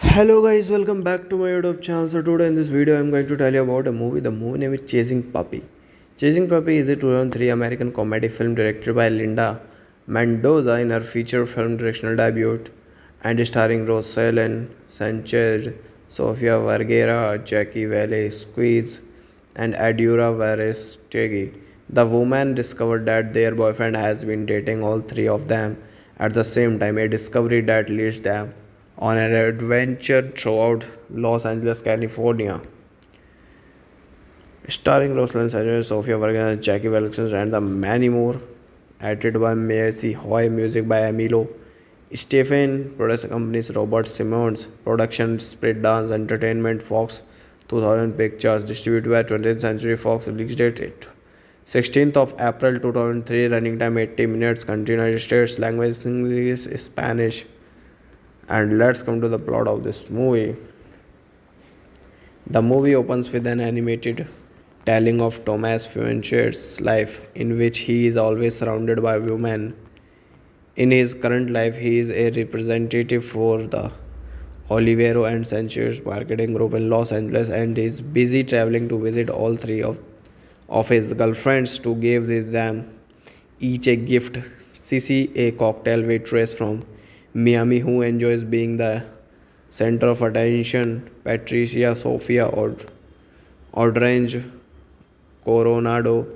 Hello guys, welcome back to my YouTube channel. So today in this video I'm going to tell you about a movie. The movie name is Chasing Papi. Chasing Papi is a 2003 American comedy film directed by Linda Mendoza in her feature film directional debut and starring Roselyn Sánchez, Sofia Vergara, Jaci Velasquez and Eduardo Verástegui. The women discover that their boyfriend has been dating all three of them at the same time, a discovery that leads them on an adventure throughout Los Angeles, California. Starring Roselyn Sánchez, Sofia Vergara, Jaci Velasquez and the many more. Edited by Maysie Hoy. Music by Emilio Estefan. Production companies Robert Simonds. Production Spread Dance Entertainment, Fox 2000 Pictures. Distributed by 20th Century Fox. Release date 16th of April 2003. Running time 80 minutes. Country United States. Language English, Spanish. And let's come to the plot of this movie. The movie opens with an animated telling of Thomas Fuencher's life, in which he is always surrounded by women. In his current life, he is a representative for the Olivero and Sanchez marketing group in Los Angeles and is busy traveling to visit all three of his girlfriends to give them each a gift. Cici, a cocktail waitress from Miami who enjoys being the center of attention, Patricia, Sofia, Orange, Coronado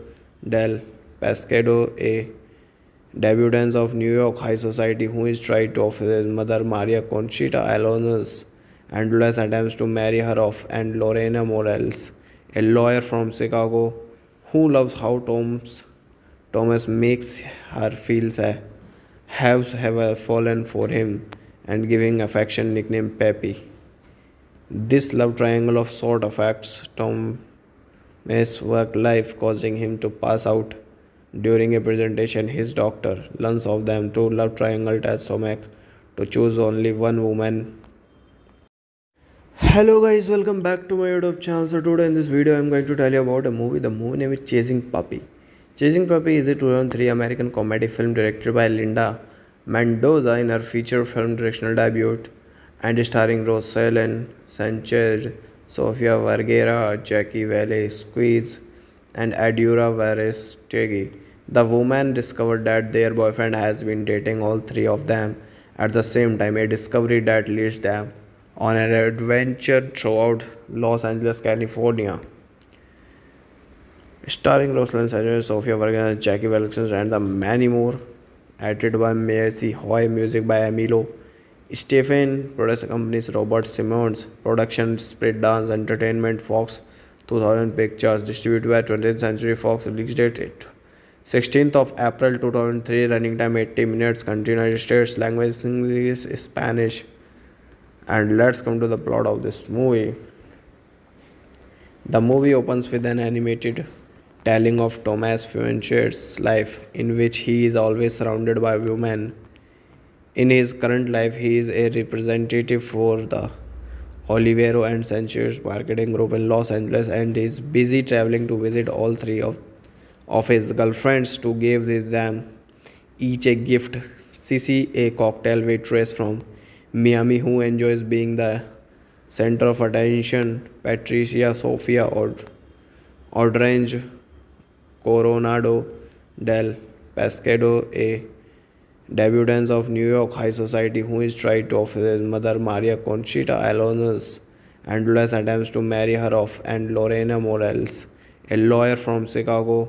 del Pescado, a debutante of New York high society who is tried to offer his mother Maria Conchita Alonso's endless attempts to marry her off, and Lorena Morales, a lawyer from Chicago who loves how Thomas makes her feel have fallen for him and giving affection nickname Peppy. This love triangle of sort affects Thomas' work life, causing him to pass out during a presentation. His doctor learns of them to love triangle test Tomek to choose only one woman. Hello guys, welcome back to my YouTube channel. So today in this video I'm going to tell you about a movie. The movie name is Chasing Papi. Chasing Papi is a 2003 American comedy film directed by Linda Mendoza in her feature film directional debut and starring Roselyn Sánchez, Sofia Vergara, Jaci Velasquez and Eduardo Verástegui. The women discover that their boyfriend has been dating all three of them at the same time, a discovery that leads them on an adventure throughout Los Angeles, California. Starring Roselyn Sánchez, Sofia Vergara, Jaci Velasquez and the many more. Edited by Maysie Hoy. Music by Emilio Estefan. Production companies Robert Simonds. Production Spread Dance Entertainment, Fox 2000 Pictures. Distributed by 20th Century Fox. Release date 16th of April 2003. Running time 80 minutes. Country United States. Language English, Spanish. And let's come to the plot of this movie. The movie opens with an animated telling of Thomas Fuencher's life, in which he is always surrounded by women. In his current life, he is a representative for the Olivero and Sanchez marketing group in Los Angeles and is busy traveling to visit all three of his girlfriends to give them each a gift. Cici, a cocktail waitress from Miami who enjoys being the center of attention, Patricia, Sofia, Orange, Coronado del Pescado, a debutante of New York high society who is tried to offer his mother Maria Conchita Alonso's endless attempts to marry her off, and Lorena Morales, a lawyer from Chicago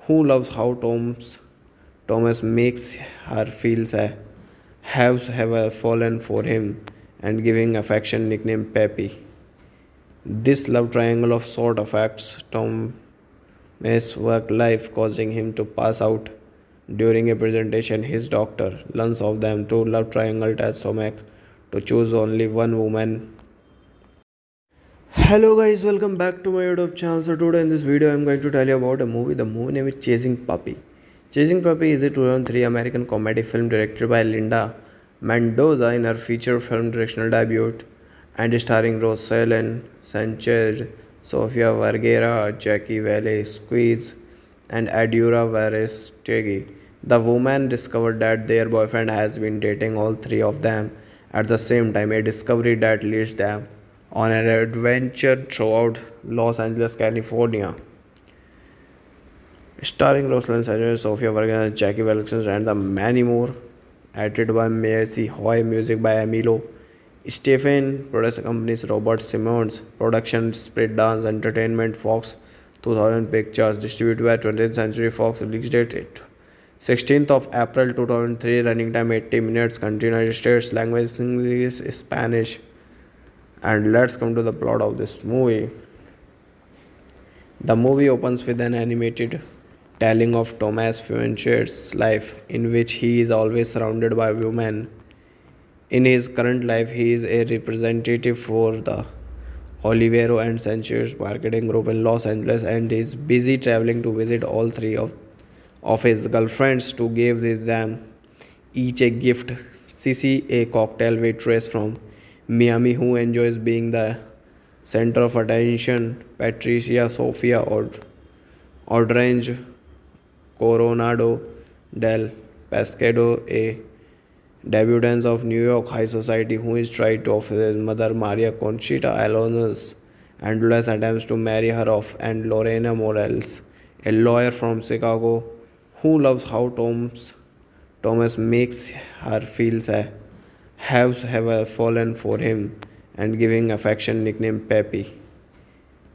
who loves how Thomas makes her feel have fallen for him and giving affection nickname Peppy. This love triangle of sort affects Thomas' work life, causing him to pass out during a presentation. His doctor learns of them to love triangle test Tomek to choose only one woman. Hello guys, welcome back to my YouTube channel. So today in this video I am going to tell you about a movie. The movie name is Chasing Papi. Chasing Papi is a 2003 American comedy film directed by Linda Mendoza in her feature film directional debut and starring Roselyn Sánchez, Sofia Vergara, Jaci Velasquez and Eduardo Verástegui. The women discover that their boyfriend has been dating all three of them At the same time, a discovery that leads them on an adventure throughout Los Angeles, California. Starring Roselyn Sánchez, Sofia Vergara, Jaci Velasquez, and the many more. Edited by Maysie Hoy, music by Emilio Estefan, production companies Robert Simonds, production Spread Dance Entertainment, Fox 2000 Pictures, distributed by 20th Century Fox, released date 16th of April 2003, running time 80 minutes, country United States, language English, Spanish. And let's come to the plot of this movie. The movie opens with an animated telling of Thomas Fuencher's life, in which he is always surrounded by women. In his current life, he is a representative for the Olivero and Sanchez marketing group in Los Angeles, and is busy traveling to visit all three of his girlfriends to give them each a gift. Cici, a cocktail waitress from Miami who enjoys being the center of attention. Patricia, Sofia, Orange, Coronado del Pescado, a debutants of New York high society who is tried to offer his mother Maria Conchita Alonso's endless attempts to marry her off, and Lorena Morales, a lawyer from Chicago who loves how Thomas makes her feel have fallen for him and giving affection nickname Peppy.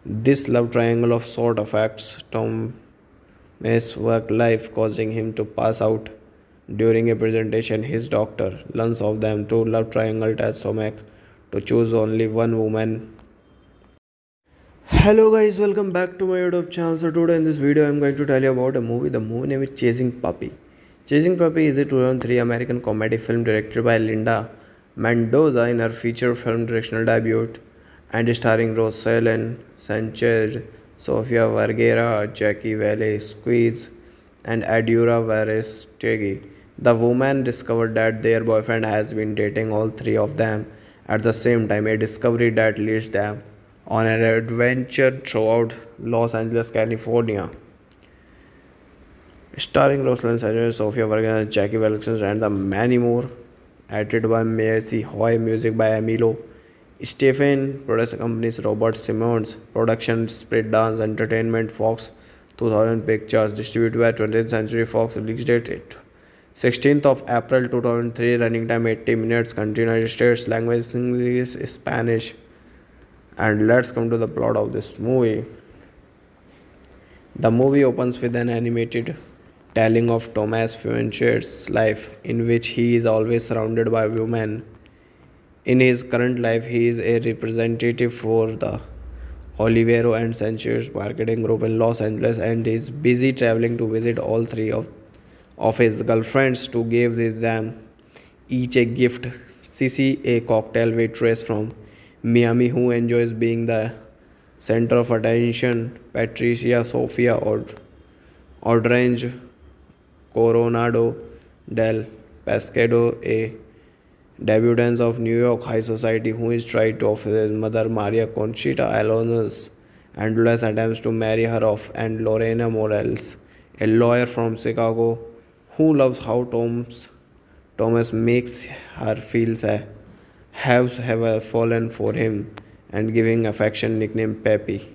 This love triangle of sort affects Thomas' work life, causing him to pass out during a presentation. His doctor learns of them to love triangle test Somac to choose only one woman. Hello guys, welcome back to my YouTube channel. So today in this video, I'm going to tell you about a movie. The movie name is Chasing Papi. Chasing Papi is a 2003 American comedy film directed by Linda Mendoza in her feature film directional debut, and starring Roselyn Sánchez, Sofia Vergara, Jaci Velasquez, and Eduardo Verástegui. The woman discovered that their boyfriend has been dating all three of them at the same time, a discovery that leads them on an adventure throughout Los Angeles, California. Starring Roselyn Sánchez, Sofia Vergara, Jaci Velasquez, and the many more. Edited by Maysie Hoy, music by Emilio Estefan, production companies Robert Simonds, production Spread Dance Entertainment, Fox 2000 Pictures, distributed by 20th Century Fox, released date 16th of April 2003, running time 80 minutes, country United States, language English, Spanish. And let's come to the plot of this movie. The movie opens with an animated telling of Thomas Fuencher's life, in which he is always surrounded by women. In his current life, he is a representative for the Olivero and Sanchez marketing group in Los Angeles, and is busy traveling to visit all three of his girlfriends to give them each a gift. Cici, a cocktail waitress from Miami who enjoys being the center of attention. Patricia, Sofia, Orange, Coronado del Pescado, a debutants of New York high society who is tried to offer his mother Maria Conchita Alonso's endless attempts to marry her off, and Lorena Morales, a lawyer from Chicago who loves how Thomas makes her feel have fallen for him and giving affection nickname Peppy.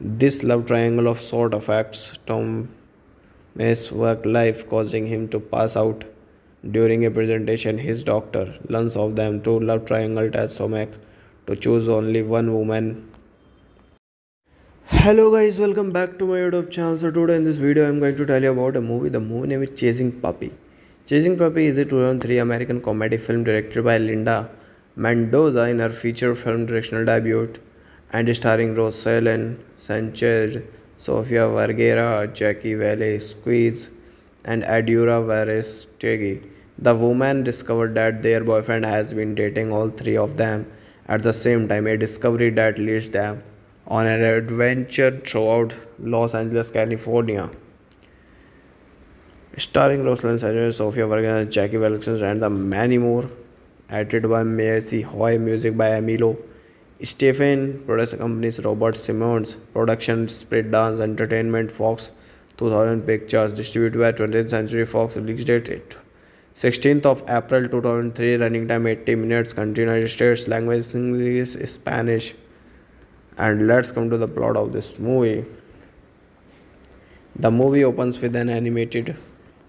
This love triangle of sort affects Thomas' work life, causing him to pass out during a presentation. His doctor learns of them to love triangle test Somac to choose only one woman. Hello guys, welcome back to my YouTube channel. So today in this video, I'm going to tell you about a movie. The movie name is Chasing Papi. Chasing Papi is a 2003 American comedy film directed by Linda Mendoza in her feature film directional debut, and starring Roselyn Sánchez, Sofia Vergara, Jaci Velasquez, and Eduardo Verástegui. The woman discovered that their boyfriend has been dating all three of them at the same time, a discovery that leads them on an adventure throughout Los Angeles, California. Starring Roselyn Sánchez, Sofia Vergara, Jaci Velasquez, and the many more. Edited by Maysie Hoy, music by Emilio Estefan, production companies Robert Simonds, production Spread Dance Entertainment, Fox 2000 Pictures, distributed by 20th Century Fox, released date 16th of April 2003, running time 80 minutes, country United States, language English, Spanish. And let's come to the plot of this movie. The movie opens with an animated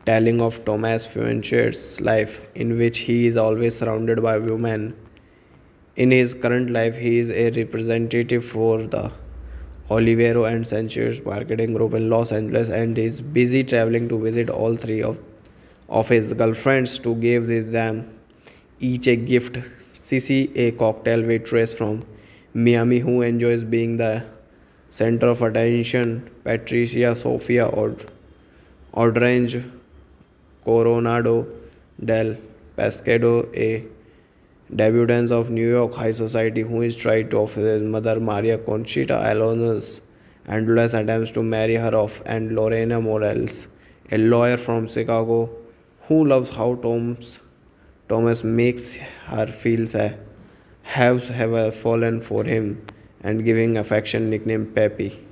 telling of Thomas Fuencher's life, in which he is always surrounded by women. In his current life, he is a representative for the Olivero and Sanchez marketing group in Los Angeles and is busy traveling to visit all three of his girlfriends to give them each a gift. Cici, a cocktail waitress from Miami who enjoys being the center of attention. Patricia, Sofia, Orange, Coronado del Pescado, a debutants of New York high society who is tried to offer his mother Maria Conchita Alonso's endless attempts to marry her off, and Lorena Morales, a lawyer from Chicago who loves how Thomas makes her feel have fallen for him and giving affection nickname Peppy.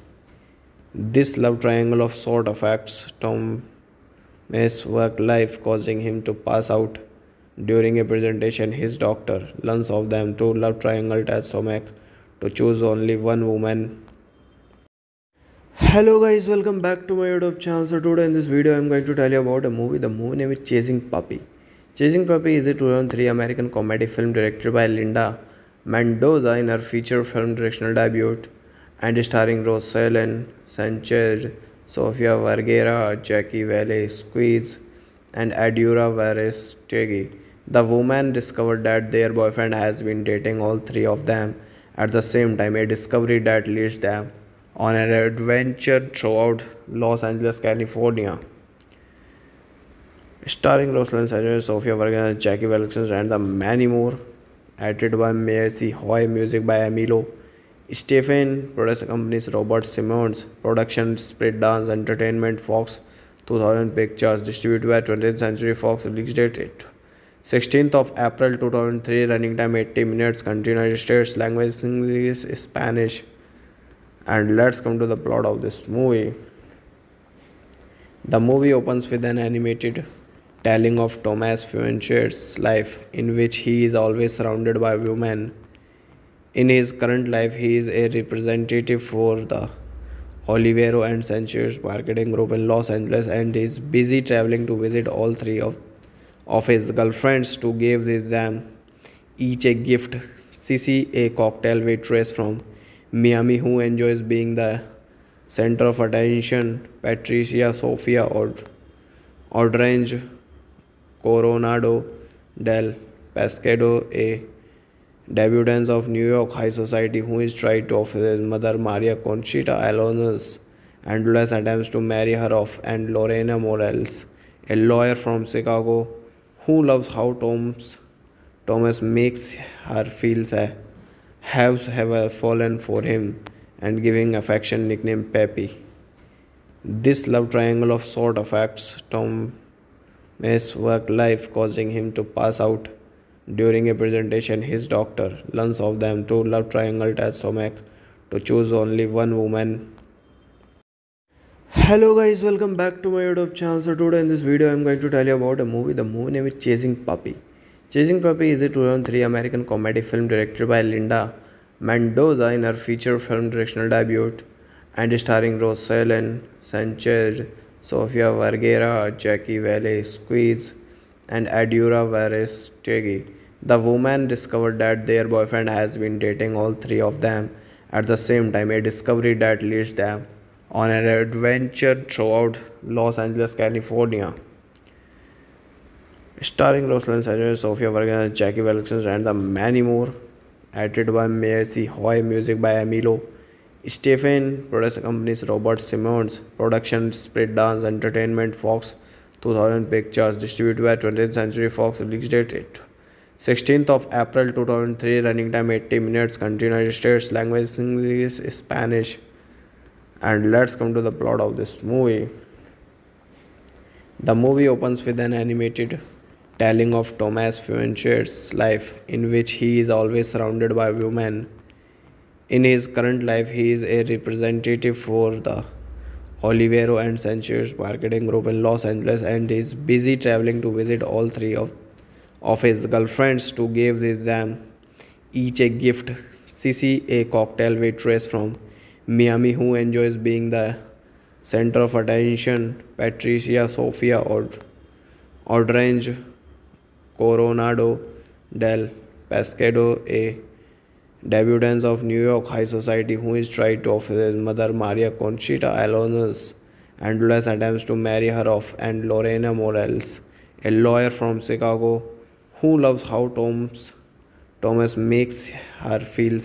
This love triangle of sort affects Thomas' work life, causing him to pass out during a presentation. His doctor learns of them to love triangle test Somac to choose only one woman. Hello guys, welcome back to my YouTube channel. So today in this video I am going to tell you about a movie. The movie name is Chasing Papi. Chasing Papi is a 2003 American comedy film directed by Linda Mendoza in her feature film directional debut and starring Roselyn Sánchez, Sofia Vergara, Jaci Velasquez and Eduardo Verástegui. The woman discovered that their boyfriend has been dating all three of them at the same time, a discovery that leads them on an adventure throughout Los Angeles, California. Starring Roselyn Sánchez, Sofia Vergara, Jaci Velasquez, and the many more. Edited by Maysie Hoy, music by Emilio Estefan, production companies Robert Simonds, production Spread Dance Entertainment, Fox 2000 Pictures, distributed by 20th Century Fox, release date 16th of April 2003, running time 80 minutes, country United States, language English, Spanish. And let's come to the plot of this movie. The movie opens with an animated telling of Thomas Fuencher's life, in which he is always surrounded by women. In his current life, he is a representative for the Olivero and Sanchez marketing group in Los Angeles and is busy traveling to visit all three of his girlfriends to give them each a gift. Cici, a cocktail waitress from Miami who enjoys being the center of attention. Patricia, Sofia, Orange, Coronado del Pescado, a debutants of New York high society who is tried to offer his mother Maria Conchita Alonso's endless attempts to marry her off, and Lorena Morales, a lawyer from Chicago who loves how Thomas makes her feel have fallen for him and giving affection nickname Peppy. This love triangle of sort affects Thomas' work life, causing him to pass out during a presentation. His doctor learns of them to love triangle test Somac to choose only one woman. Hello guys, welcome back to my YouTube channel. So today in this video I am going to tell you about a movie. The movie name is Chasing Papi. Chasing Papi is a 2003 American comedy film directed by Linda Mendoza in her feature film directional debut and starring Roselyn Sánchez, Sofia Vergara, Jaci Velasquez and Eduardo Verástegui. The woman discovered that their boyfriend has been dating all three of them at the same time, a discovery that leads them on an adventure throughout Los Angeles, California. Starring Roselyn Sánchez, Sofia Vergara, Jaci Velasquez and the many more. Edited by Maysie Hoy, music by Emilio Estefan, production companies Robert Simonds, production Spread Dance Entertainment, Fox 2000 Pictures, distributed by 20th Century Fox, release date 16th of April 2003, running time 80 minutes, country United States, language English, Spanish. And let's come to the plot of this movie. The movie opens with an animated telling of Thomas Fuencher's life, in which he is always surrounded by women. In his current life, he is a representative for the Olivero and Sanchez's marketing group in Los Angeles, and is busy traveling to visit all three of his girlfriends to give them each a gift. Cici, a cocktail waitress from Miami who enjoys being the center of attention. Patricia, Sofia Orange, Coronado del Pescado, a debutants of New York high society who is tried to offer his mother Maria Conchita Alonso's endless attempts to marry her off, and Lorena Morales, a lawyer from Chicago who loves how Thomas makes her feel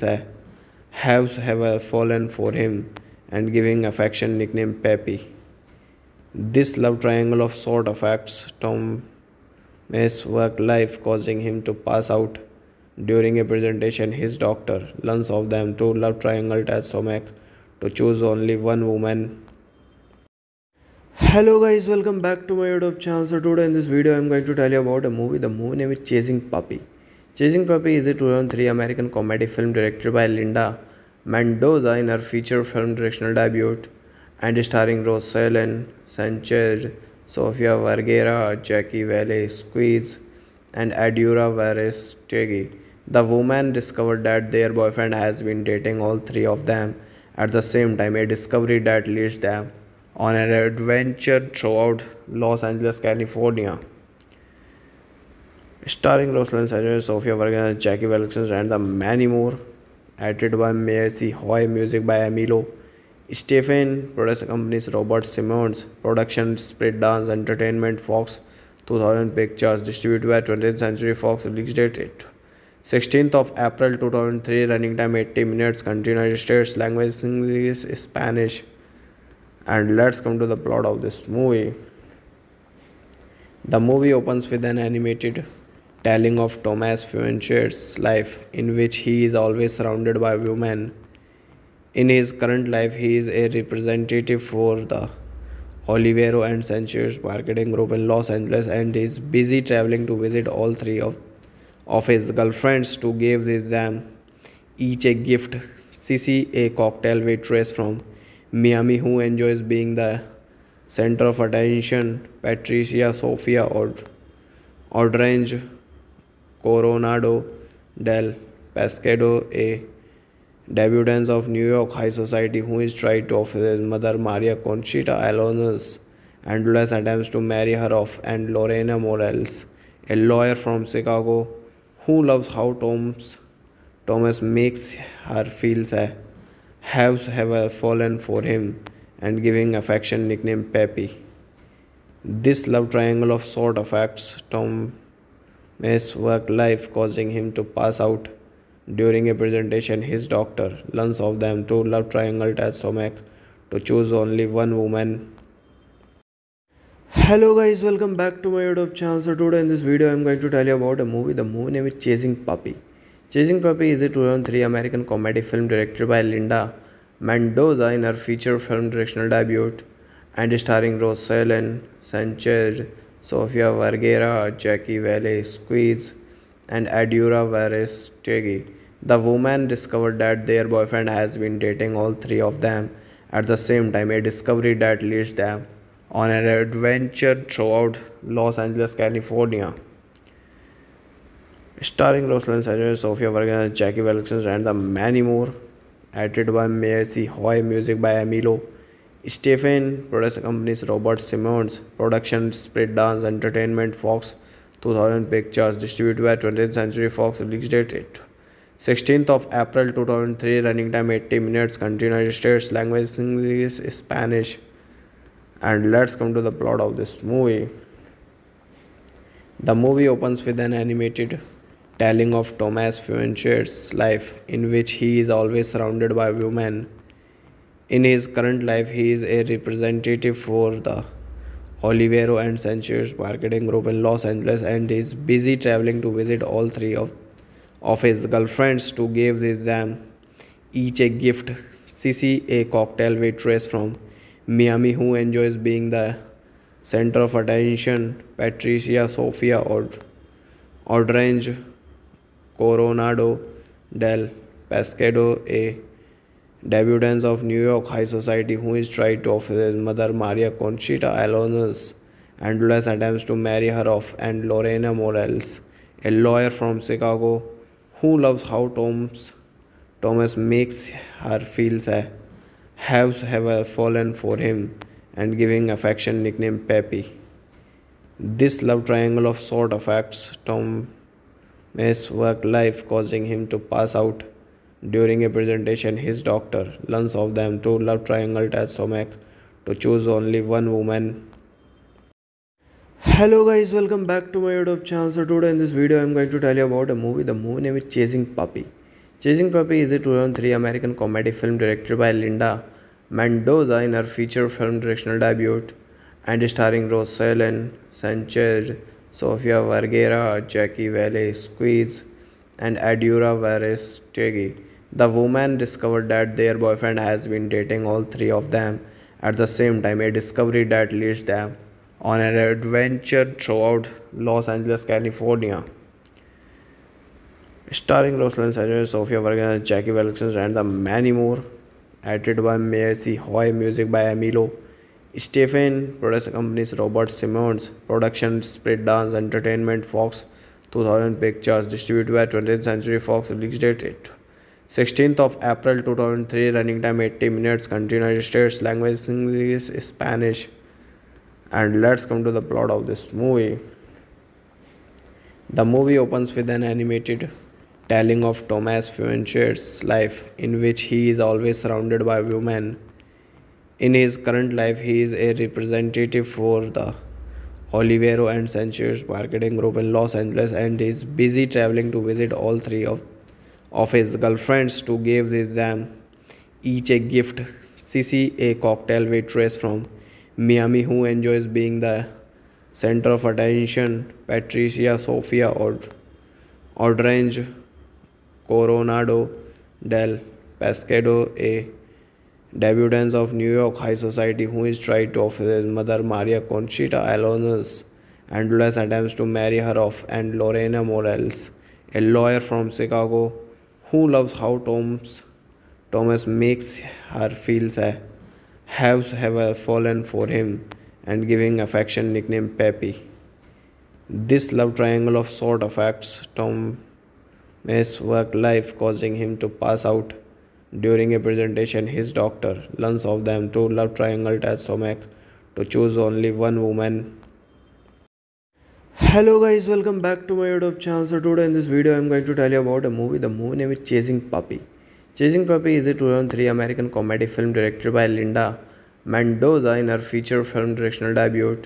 have fallen for him and giving affection nickname Peppy. This love triangle of sort affects Thomas' work life, causing him to pass out during a presentation. His doctor learns of them to love triangle test Somac to choose only one woman. Hello guys, welcome back to my YouTube channel. So today in this video I'm going to tell you about a movie. The movie name is Chasing Papi. Chasing Papi is a 2003 American comedy film directed by Linda Mendoza in her feature film directional debut and starring Roselyn Sánchez, Sofia Vergara, Jaci Velasquez, and Eduardo Verástegui. The woman discovered that their boyfriend has been dating all three of them at the same time, a discovery that leads them on an adventure throughout Los Angeles, California. Starring Roselyn Sánchez, Sofia Vergara, Jaci Velasquez, and the many more. Edited by Maysie Hoy, music by Emilio Estefan, production companies Robert Simonds, production Spread Dance Entertainment, Fox 2000 Pictures, distributed by 20th Century Fox, released date 16th of April 2003, running time 80 minutes, country United States, language English, Spanish. And let's come to the plot of this movie. The movie opens with an animated telling of Thomas Fuencher's life, in which he is always surrounded by women. In his current life, he is a representative for the Olivero and Sanchez marketing group in Los Angeles, and is busy traveling to visit all three of his girlfriends to give them each a gift. Cici, a cocktail waitress from Miami who enjoys being the center of attention. Patricia, Sofia Orange, Coronado del Pescado, a debutants of New York high society who is tried to offer his mother Maria Conchita Alonso's endless attempts to marry her off, and Lorena Morales, a lawyer from Chicago who loves how Thomas makes her feel have fallen for him and giving affection nickname Peppy. This love triangle of sort affects Thomas' work life, causing him to pass out during a presentation. His doctor learns of them to love triangle test Somac to choose only one woman. Hello guys, welcome back to my YouTube channel. So today in this video I'm going to tell you about a movie. The movie name is Chasing Papi. Chasing Papi is a 2003 American comedy film directed by Linda Mendoza in her feature film directional debut and starring Roselyn Sánchez, Sofia Vergara, Jaci Velasquez, and Eduardo Verástegui. The woman discovered that their boyfriend has been dating all three of them at the same time, a discovery that leads them on an adventure throughout Los Angeles, California. Starring Roselyn Sánchez, Sofia Vergara, Jaci Velasquez, and the many more. Edited by Maysie Hoy, music by Emilio Estefan, production companies Robert Simonds, production Spread Dance Entertainment, Fox 2000 Pictures, distributed by 20th Century Fox, released date 16th of April 2003, running time 80 minutes, country United States, language English, Spanish. And let's come to the plot of this movie. The movie opens with an animated telling of Thomas Fuencher's life, in which he is always surrounded by women. In his current life, he is a representative for the Olivero and Sanchez marketing group in Los Angeles, and is busy traveling to visit all three of his girlfriends to give them each a gift. Cici, a cocktail waitress from Miami who enjoys being the center of attention. Patricia, Sofia Orange, Coronado del Pescado, a debutants of New York high society who is tried to offer his mother Maria Conchita Alonso's endless attempts to marry her off, and Lorena Morales, a lawyer from Chicago who loves how Thomas makes her feel, have fallen for him and giving affection nickname Peppy. This love triangle of sort affects Thomas' work life, causing him to pass out during a presentation. His doctor learns of them to love triangle test Somac to choose only one woman. Hello guys, welcome back to my YouTube channel. So today in this video I'm going to tell you about a movie. The movie name is Chasing Papi. Chasing Papi is a 2003 American comedy film directed by Linda Mendoza in her feature film directional debut and starring Roselyn Sánchez, Sofia Vergara, Jaci Velasquez, and Eduardo Verástegui. The woman discovered that their boyfriend has been dating all three of them at the same time, a discovery that leads them on an adventure throughout Los Angeles, California. Starring Roselyn Sánchez, Sofia Vergara, Jaci Velasquez, and the many more. Edited by Maysie Hoy. Music by Emilio Estefan. Production companies Robert Simonds. Production Spread Dance Entertainment. Fox 2000 Pictures. Distributed by 20th Century Fox. Release date 16th of April 2003. Running time 80 minutes. Country United States. Language English, Spanish. And let's come to the plot of this movie. The movie opens with an animated telling of Thomas Fuencher's life, in which he is always surrounded by women. In his current life, he is a representative for the Olivero and Sanchez marketing group in Los Angeles and is busy traveling to visit all three of his girlfriends to give them each a gift. Cici, a cocktail waitress from Miami who enjoys being the center of attention, Patricia, Sofia, Orange, Coronado del Pescado, a debutante of New York high society who is tried to offer his mother Maria Conchita Alonso's endless attempts to marry her off, and Lorena Morales, a lawyer from Chicago who loves how Thomas makes her feel, have fallen for him and giving affection nickname Peppy. This love triangle of sort affects Thomas' work life, causing him to pass out during a presentation. His doctor learns of them to love triangle test Somac to choose only one woman. Hello guys, welcome back to my YouTube channel. So today in this video I'm going to tell you about a movie. The movie name is Chasing Papi. Chasing Papi is a 2003 American comedy film directed by Linda Mendoza in her feature film directional debut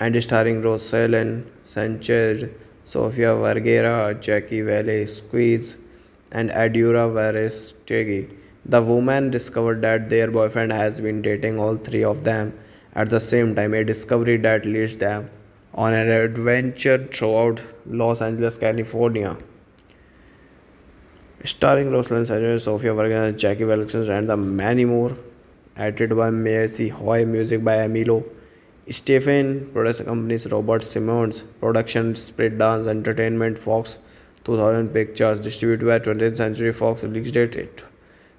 and starring Roselyn Sánchez, Sofia Vergara, Jaci Velasquez, and Eduardo Verástegui. The woman discovered that their boyfriend has been dating all three of them at the same time, a discovery that leads them on an adventure throughout Los Angeles, California. Starring Roselyn Sánchez, Sofia Vergara, Jaci Velasquez, and the many more. Edited by Maysie Hoy. Music by Emilio Estefan. Production companies Robert Simonds. Production Spread Dance Entertainment. Fox 2000 Pictures. Distributed by 20th Century Fox. Release date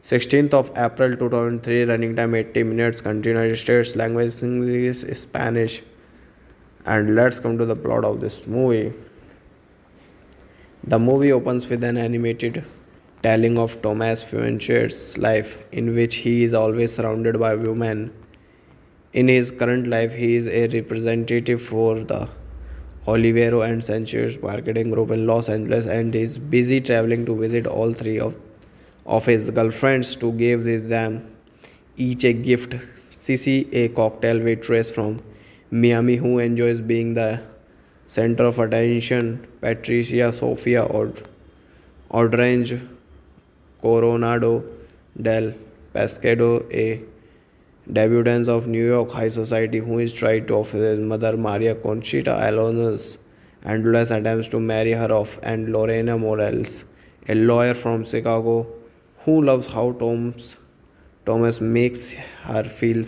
16th of April 2003. Running time 80 minutes. Country United States. Language English, Spanish. And let's come to the plot of this movie. The movie opens with an animated telling of Thomas Fuencher's life, in which he is always surrounded by women. In his current life, he is a representative for the Olivero and Sanchez marketing group in Los Angeles and is busy traveling to visit all three of his girlfriends to give them each a gift. Cici, a cocktail waitress from Miami who enjoys being the center of attention, Patricia, Sofia, Orange, Coronado del Pescado, a debutante of New York high society who is tried to offer his mother Maria Conchita Alonso's endless attempts to marry her off, and Lorena Morales, a lawyer from Chicago who loves how Thomas makes her feel,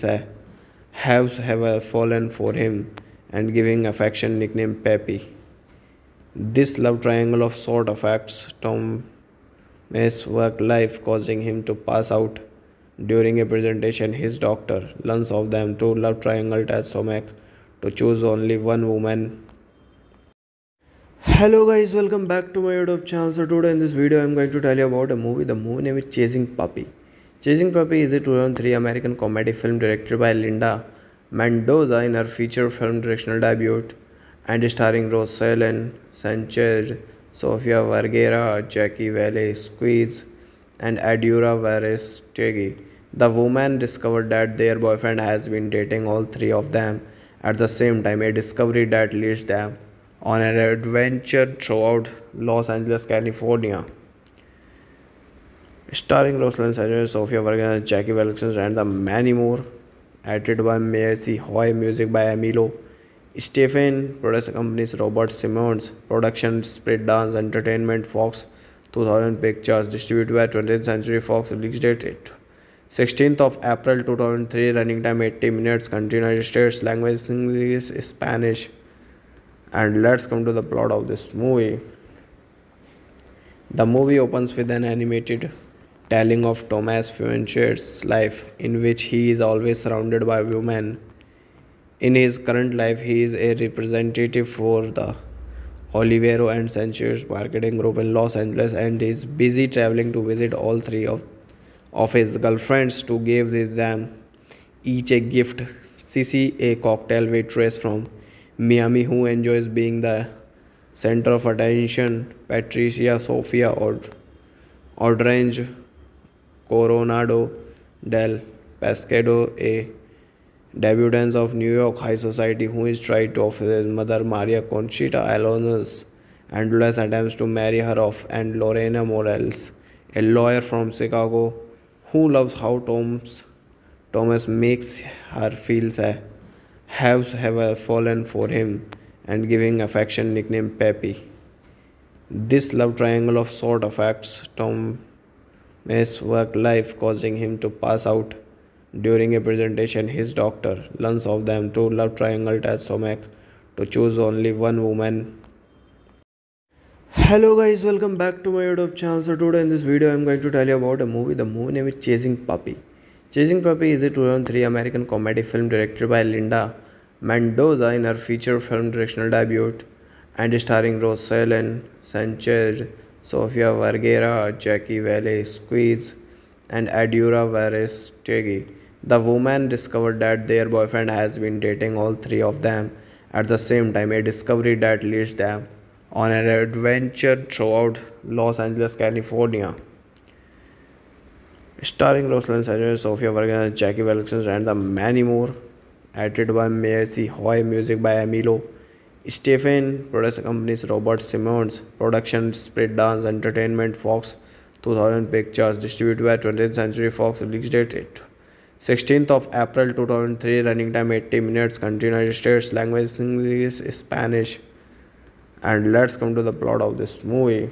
have fallen for him and giving affection nickname Peppy. This love triangle of sort affects Thomas' work life, causing him to pass out During a presentation, his doctor learns of them true love triangle test Somac to choose only one woman. Hello guys, welcome back to my YouTube channel. So today in this video, I am going to tell you about a movie. The movie name is Chasing Papi. Chasing Papi is a 2003 American comedy film directed by Linda Mendoza in her feature film directional debut and starring Roselyn Sánchez, Sofia Vergara, Jaci Velasquez, and Eduardo Verástegui. The woman discovered that their boyfriend has been dating all three of them at the same time, a discovery that leads them on an adventure throughout Los Angeles, California. Starring Roselyn Sánchez, Sofia Vergara, Jaci Velasquez, and the many more. Edited by Maysie Hoy, music by Emilio Estefan, production companies Robert Simonds, production Spread Dance Entertainment, Fox 2000 Pictures, distributed by 20th Century Fox, released date 16th of April 2003, running time 80 minutes, country United States, language English, Spanish. And let's come to the plot of this movie. The movie opens with an animated telling of Thomas Fuencher's life, in which he is always surrounded by women. In his current life, he is a representative for the Olivero and Sanchez marketing group in Los Angeles and is busy traveling to visit all three of his girlfriends to give them each a gift. Cici, a cocktail waitress from Miami who enjoys being the center of attention, Patricia, Sofia, Orange, Coronado del Pescado, a debutante of New York high society who is tried to offer his mother Maria Conchita Alonso's endless attempts to marry her off, and Lorena Morales, a lawyer from Chicago who loves how Thomas makes her feel have fallen for him and giving affection nickname Peppy. This love triangle of sort affects Thomas' work life, causing him to pass out. During a presentation, his doctor learns of them true love triangle test Somac to choose only one woman. Hello guys, welcome back to my YouTube channel. So today in this video, I am going to tell you about a movie. The movie name is Chasing Papi. Chasing Papi is a 2003 American comedy film directed by Linda Mendoza in her feature film directional debut and starring Roselyn Sánchez, Sofia Vergara, Jaci Velasquez, and Eduardo Verástegui. The woman discovered that their boyfriend has been dating all three of them at the same time, a discovery that leads them on an adventure throughout Los Angeles, California. Starring Roselyn Sánchez, Sofia Vergara, Jaci Velasquez, and the many more. Edited by Maysie Hoy, music by Emilio Estefan, production companies Robert Simonds, production Spread Dance Entertainment, Fox 2000 Pictures, distributed by 20th Century Fox, released date 16th of April 2003, running time 80 minutes, country United States, language English, Spanish. And let's come to the plot of this movie.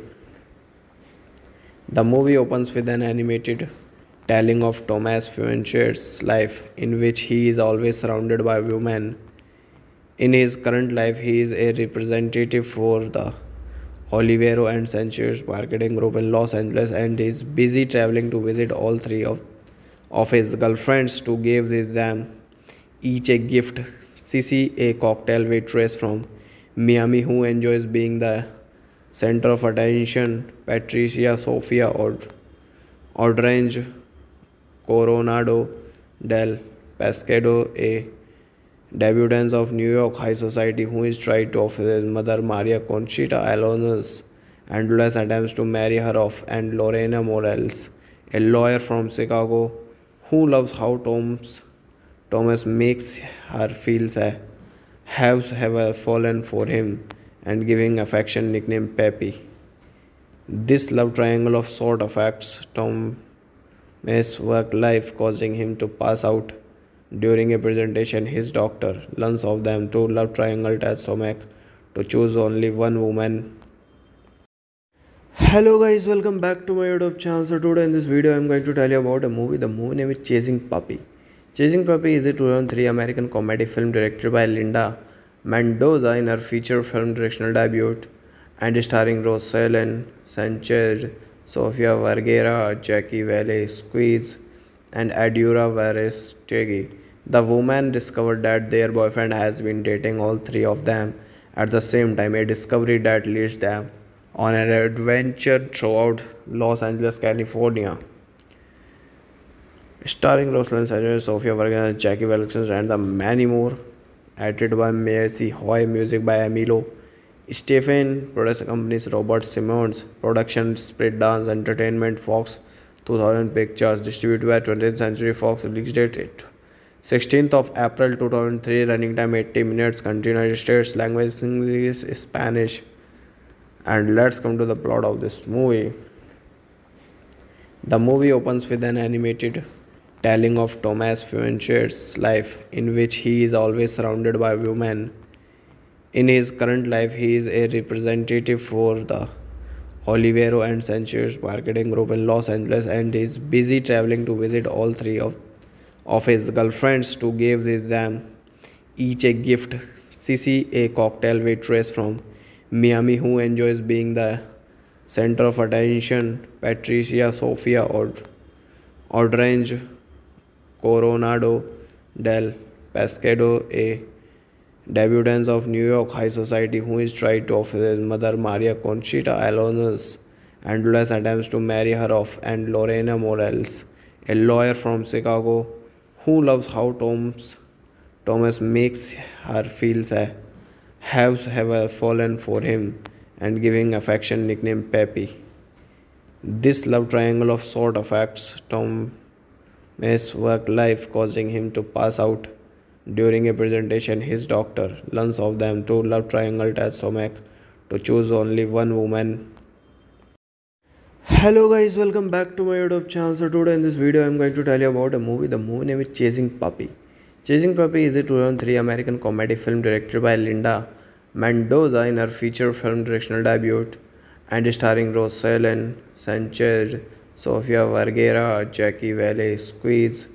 The movie opens with an animated telling of Thomas Fuencher's life, in which he is always surrounded by women. In his current life, he is a representative for the Olivero and Sanchez marketing group in Los Angeles and is busy traveling to visit all three of his girlfriends to give them each a gift. Cici, a cocktail waitress from Miami who enjoys being the center of attention, Patricia, Sofia, Orange, Coronado del Pescado, a debutante of New York high society who is tried to offer his mother Maria Conchita Alonso's endless attempts to marry her off, and Lorena Morales, a lawyer from Chicago who loves how Thomas makes her feel have fallen for him and giving affection nickname Peppy. This love triangle of sort affects Thomas' work life, causing him to pass out. During a presentation, his doctor learns of them true love triangle test Somac to choose only one woman. Hello guys, welcome back to my YouTube channel. So today in this video, I am going to tell you about a movie. The movie name is Chasing Papi. Chasing Papi is a 2003 American comedy film directed by Linda Mendoza in her feature film directional debut and starring Roselyn Sánchez, Sofia Vergara, Jaci Velasquez, and Eduardo Verástegui. The woman discovered that their boyfriend has been dating all three of them at the same time, a discovery that leads them on an adventure throughout Los Angeles, California. Starring Roselyn Sánchez, Sofia Vergara, Jaci Velasquez, and the many more. Edited by Maysie Hoy, music by Emilio Estefan, production companies Robert Simonds, production Spread Dance Entertainment, Fox 2000 Pictures, distributed by 20th Century Fox, released date 16th of April 2003, running time 80 minutes, country United States, language English, Spanish. And let's come to the plot of this movie. The movie opens with an animated telling of Thomas Fuencher's life, in which he is always surrounded by women. In his current life, he is a representative for the Olivero and Sanchez marketing group in Los Angeles and is busy traveling to visit all three of his girlfriends to give them each a gift. Cici, a cocktail waitress from Miami who enjoys being the center of attention. Patricia, Sofia, Orange, Coronado del Pescado, a debutants of New York high society who is tried to off his mother Maria Conchita Alonso's endless attempts to marry her off, and Lorena Morales, a lawyer from Chicago who loves how Thomas makes her feel have fallen for him and giving affection nickname Peppy. This love triangle of sort affects Thomas' work life, causing him to pass out during a presentation. His doctor learns of them to love triangle test Tomek to choose only one woman. Hello guys, welcome back to my YouTube channel. So today in this video I am going to tell you about a movie. The movie name is Chasing Papi. Chasing Papi is a 2003 American comedy film directed by Linda Mendoza in her feature film directional debut and starring Roselyn Sánchez, Sofia Vergara, Jaci Velasquez,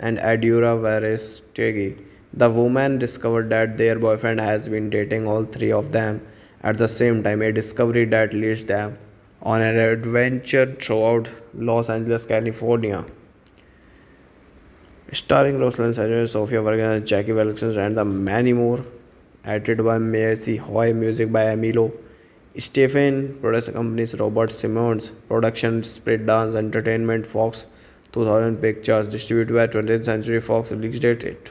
and Eduardo Verástegui. The woman discovered that their boyfriend has been dating all three of them at the same time, a discovery that leads them on an adventure throughout Los Angeles, California. Starring Roselyn Sánchez, Sofia Vergara, Jaci Velasquez, and the many more. Edited by Maysie Hoy, music by Emilio Estefan, production companies Robert Simonds, production Spread Dance Entertainment, Fox 2000 Pictures, distributed by 20th Century Fox, released date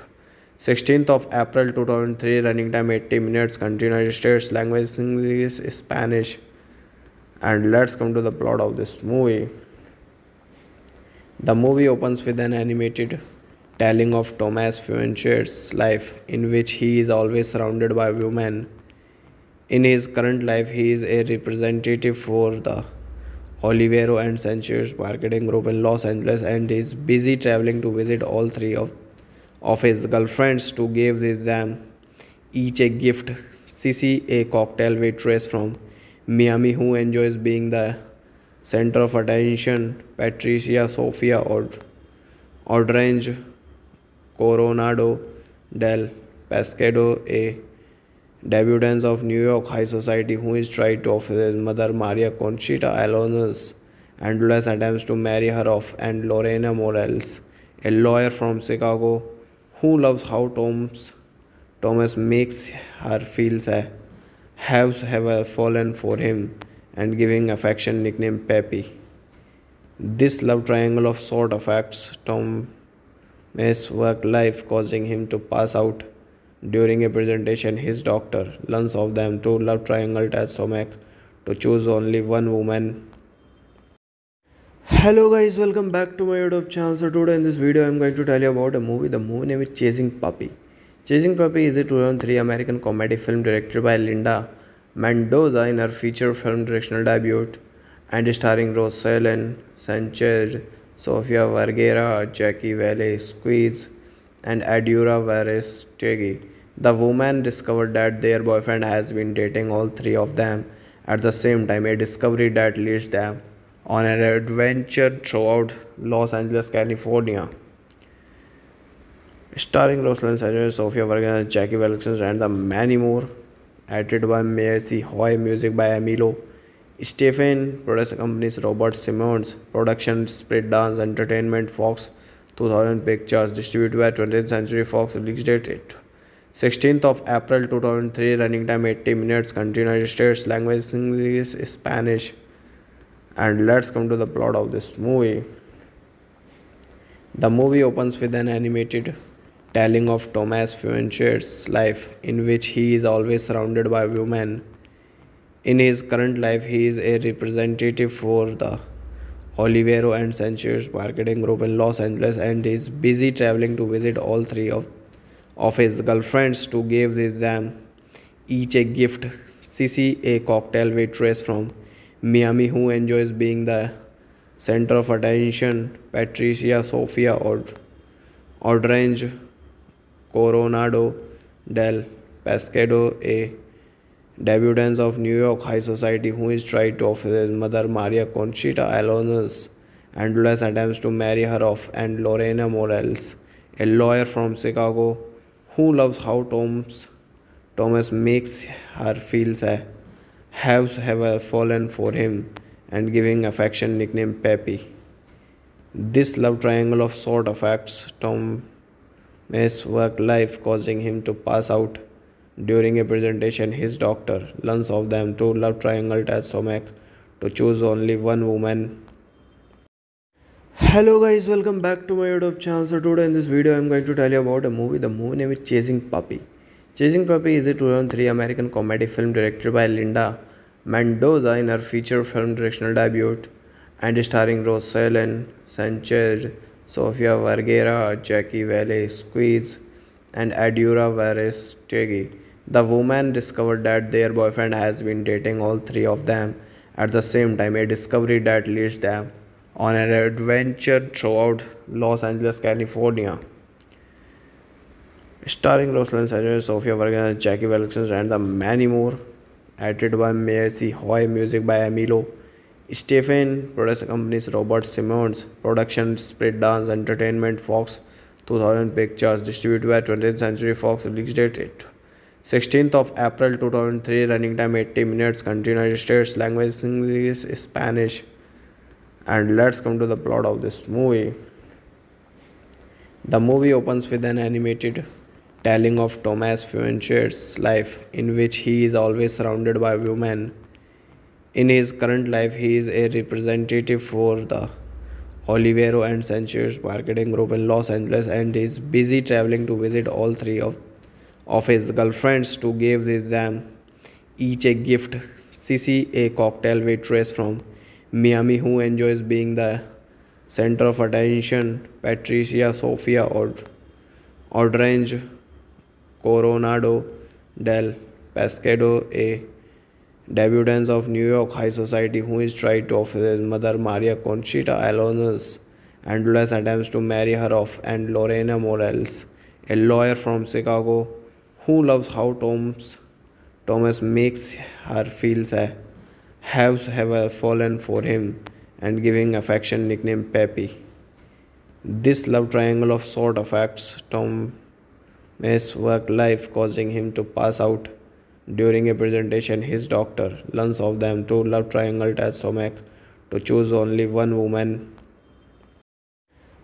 16th of April 2003, running time 80 minutes, country United States, language English, Spanish. And let's come to the plot of this movie. The movie opens with an animated telling of Thomas Fuencher's life, in which he is always surrounded by women. In his current life, he is a representative for the Olivero and Sanchez marketing group in Los Angeles and is busy traveling to visit all three of his girlfriends to give them each a gift. Cici, a cocktail waitress from Miami who enjoys being the center of attention. Patricia, Sofia, Orange, Coronado del Pescado, a debutants of New York high society who is tried to off his mother Maria Conchita Alonso's endless attempts to marry her off, and Lorena Morales, a lawyer from Chicago who loves how Thomas makes her feel have fallen for him and giving affection nickname Peppy. This love triangle of sort affects Thomas' work life, causing him to pass out during a presentation. His doctor learns of them to love triangle test Tomek to choose only one woman. Hello guys, welcome back to my YouTube channel. So today in this video I am going to tell you about a movie. The movie name is Chasing Papi. Chasing Papi is a 2003 American comedy film directed by Linda Mendoza in her feature film directional debut and starring Roselyn Sánchez, Sofia Vergara, Jaci Velasquez, and Eduardo Verástegui. The woman discovered that their boyfriend has been dating all three of them at the same time, a discovery that leads them on an adventure throughout Los Angeles, California. Starring Roselyn Sánchez, Sofia Vergara, Jaci Velasquez, and the many more. Edited by Maysie Hoy, music by Emilio Estefan, production companies Robert Simonds, production Spread Dance Entertainment, Fox 2000 Pictures, distributed by 20th Century Fox, released date 16th of April 2003, running time 80 minutes, country United States, language English, Spanish. And let's come to the plot of this movie. The movie opens with an animated telling of Thomas Fuencher's life, in which he is always surrounded by women. In his current life, he is a representative for the Olivero and Sanchez marketing group in Los Angeles, and is busy traveling to visit all three of his girlfriends to give them each a gift. Cici, a cocktail waitress from Miami who enjoys being the center of attention. Patricia, Sofia Orange Coronado del Pescado, a debutante of New York high society who is tried to offer his mother Maria Conchita Alonso's endless attempts to marry her off, and Lorena Morales, a lawyer from Chicago who loves how Thomas makes her feel have fallen for him and giving affection nickname Peppy. This love triangle of sort affects Thomas' work life, causing him to pass out during a presentation. His doctor learns of them to love triangle test Tomek to choose only one woman. Hello guys, welcome back to my YouTube channel. So today in this video I am going to tell you about a movie. The movie name is Chasing Papi. Chasing Papi is a 2003 American comedy film directed by Linda Mendoza in her feature film directional debut, and starring Roselyn Sánchez, Sofia Vergara, Jaci Velasquez, and Eduardo Verástegui. The woman discovered that their boyfriend has been dating all three of them at the same time, a discovery that leads them on an adventure throughout Los Angeles, California. Starring Roselyn Sánchez, Sofia Vergara, Jaci Velasquez, and the many more. Edited by Maysie Hoy, music by Emilio Estefan, production companies Robert Simonds, production Spread Dance Entertainment, Fox 2000 Pictures, distributed by 20th Century Fox, released date 16th of April 2003, running time 80 minutes, country United States, language English, Spanish. And let's come to the plot of this movie. The movie opens with an animated telling of Thomas Fuencher's life, in which he is always surrounded by women. In his current life, he is a representative for the Olivero and Sanchez marketing group in Los Angeles, and is busy traveling to visit all three of his girlfriends to give them each a gift. Cici, a cocktail waitress from Miami who enjoys being the center of attention. Patricia, Sofia Orange Coronado del Pescado, a debutante of New York high society who is tried to offer his mother Maria Conchita Alonso's endless attempts to marry her off, and Lorena Morales, a lawyer from Chicago who loves how Thomas makes her feel have fallen for him and giving affection nickname Peppy. This love triangle of sort affects Thomas' work life, causing him to pass out during a presentation. His doctor learns of them to love triangle test Tomek to choose only one woman.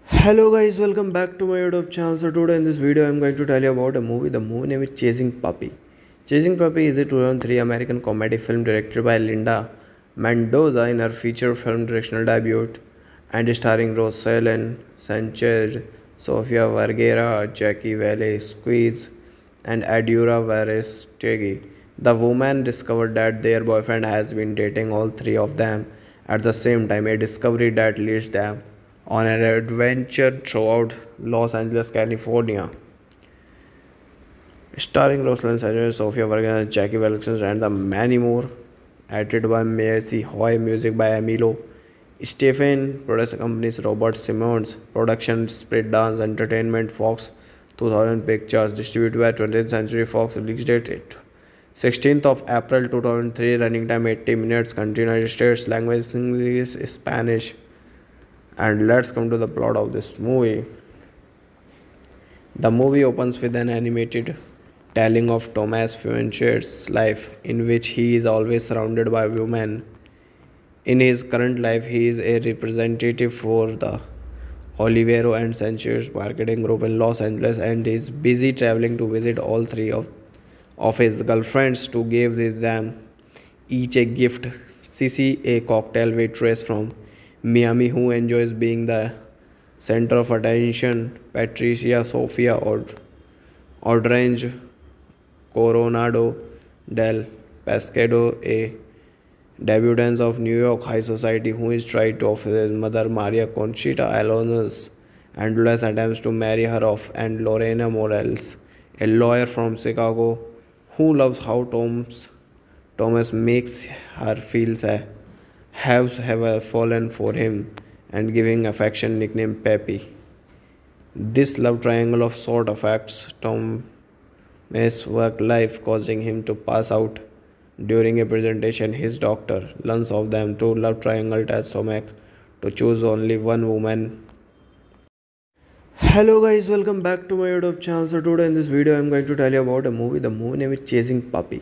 Hello guys, welcome back to my YouTube channel. So today in this video I am going to tell you about a movie. The movie name is Chasing Papi. Chasing Papi is a 2003 American comedy film directed by Linda Mendoza in her feature film directional debut, and starring Roselyn Sánchez, Sofia Vergara, Jaci Velasquez, and Eduardo Verástegui. The woman discovered that their boyfriend has been dating all three of them at the same time, a discovery that leads them on an adventure throughout Los Angeles, California. Starring Roselyn Sánchez, Sofia Vergara, Jaci Velasquez, and the many more. Edited by Maysie Hoy, music by Emilio Estefan, production companies Robert Simonds, production Spread Dance Entertainment, Fox 2000 Pictures, distributed by 20th Century Fox, released date 16th of April 2003, running time 80 minutes, country United States, language English, Spanish. And let's come to the plot of this movie. The movie opens with an animated telling of Thomas Fuencher's life, in which he is always surrounded by women. In his current life, he is a representative for the Olivero and Sanchez's marketing group in Los Angeles, and is busy traveling to visit all three of his girlfriends to give them each a gift. Cici, a cocktail waitress from Miami who enjoys being the center of attention. Patricia, Sofia Orange, Coronado del Pescado, a debutants of New York high society who is tried to offer his mother Maria Conchita Alonso's endless attempts to marry her off, and Lorena Morales, a lawyer from Chicago who loves how Thomas makes her feel have fallen for him and giving affection nickname Peppy. This love triangle of sort affects Thomas' work life, causing him to pass out during a presentation. His doctor learns of them to love triangle test Somac to choose only one woman. Hello guys, welcome back to my YouTube channel. So today in this video I'm going to tell you about a movie. The movie name is Chasing Papi.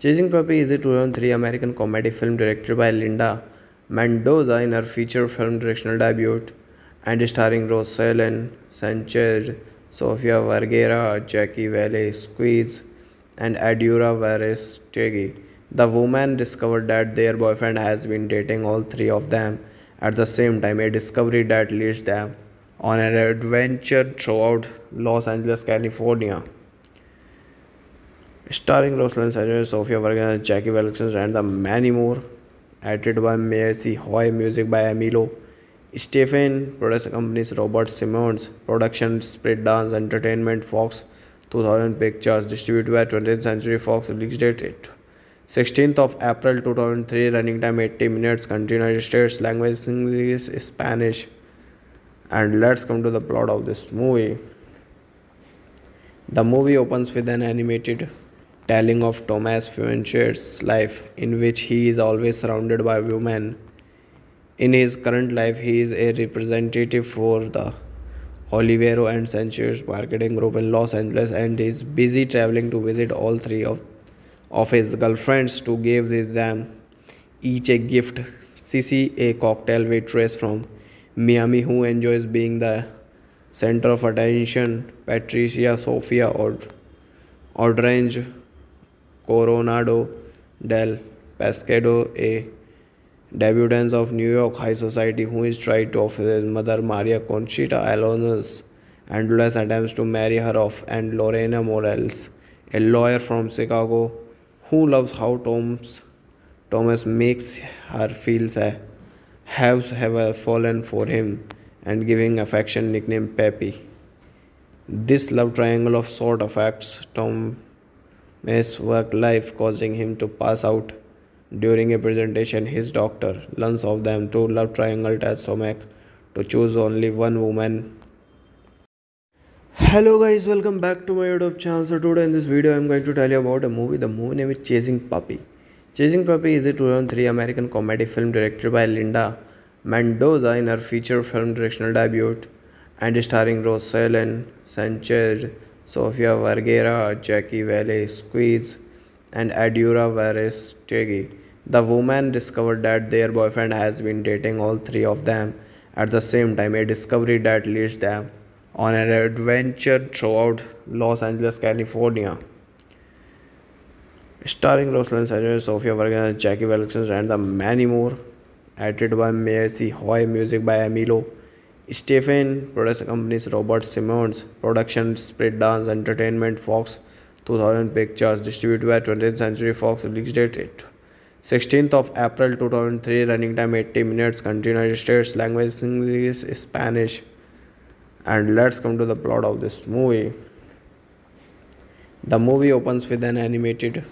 Chasing Papi is a 2003 American comedy film directed by Linda Mendoza in her feature film directional debut and starring Roselyn Sánchez, Sofia Vergara, Jaci Velasquez, and Eduardo Verástegui. The woman discovered that their boyfriend has been dating all three of them at the same time, a discovery that leads them on an adventure throughout Los Angeles, California. Starring Roselyn Sánchez, Sofia Vergara, Jaci Velasquez, and the many more. Edited by Maysie Hoy, music by Emilio Estefan, production companies Robert Simonds, production Spread Dance Entertainment, Fox 2000 Pictures, distributed by 20th Century Fox, released date 16th of April 2003, running time 80 minutes, country United States, language English, Spanish. And let's come to the plot of this movie. The movie opens with an animated telling of Thomas Fuencher's life, in which he is always surrounded by women. In his current life, he is a representative for the Olivero and Sanchez marketing group in Los Angeles, and is busy traveling to visit all three of his girlfriends to give them each a gift. Cici, a cocktail waitress from Miami who enjoys being the center of attention. Patricia, Sofia Orange, Coronado del Pescado, a debutants of New York high society who is tried to offer his mother Maria Conchita Alonso's endless attempts to marry her off, and Lorena Morales, a lawyer from Chicago who loves how Thomas makes her feel have fallen for him and giving affection nickname Peppy. This love triangle of sort affects Thomas' work life, causing him to pass out during a presentation. His doctor learns of them to love triangle test Somac to choose only one woman. Hello guys, welcome back to my YouTube channel. So today in this video I'm going to tell you about a movie. The movie name is Chasing Papi. Chasing Papi is a 2003 American comedy film directed by Linda Mendoza in her feature film directional debut and starring Roselyn Sánchez, Sofia Vergara, Jaci Velasquez, and Eduardo Verástegui. The woman discovered that their boyfriend has been dating all three of them at the same time, a discovery that leads them on an adventure throughout Los Angeles, California. Starring Roselyn Sánchez, Sofia Vergara, Jaci Velasquez, and the many more. Edited by Maysie Hoy, music by Emilio Estefan, production companies Robert Simonds, production Spread Dance Entertainment, Fox 2000 Pictures, distributed by 20th Century Fox, released date 16th of April 2003, running time 80 minutes, country United States, language English, Spanish. And let's come to the plot of this movie. The movie opens with an animated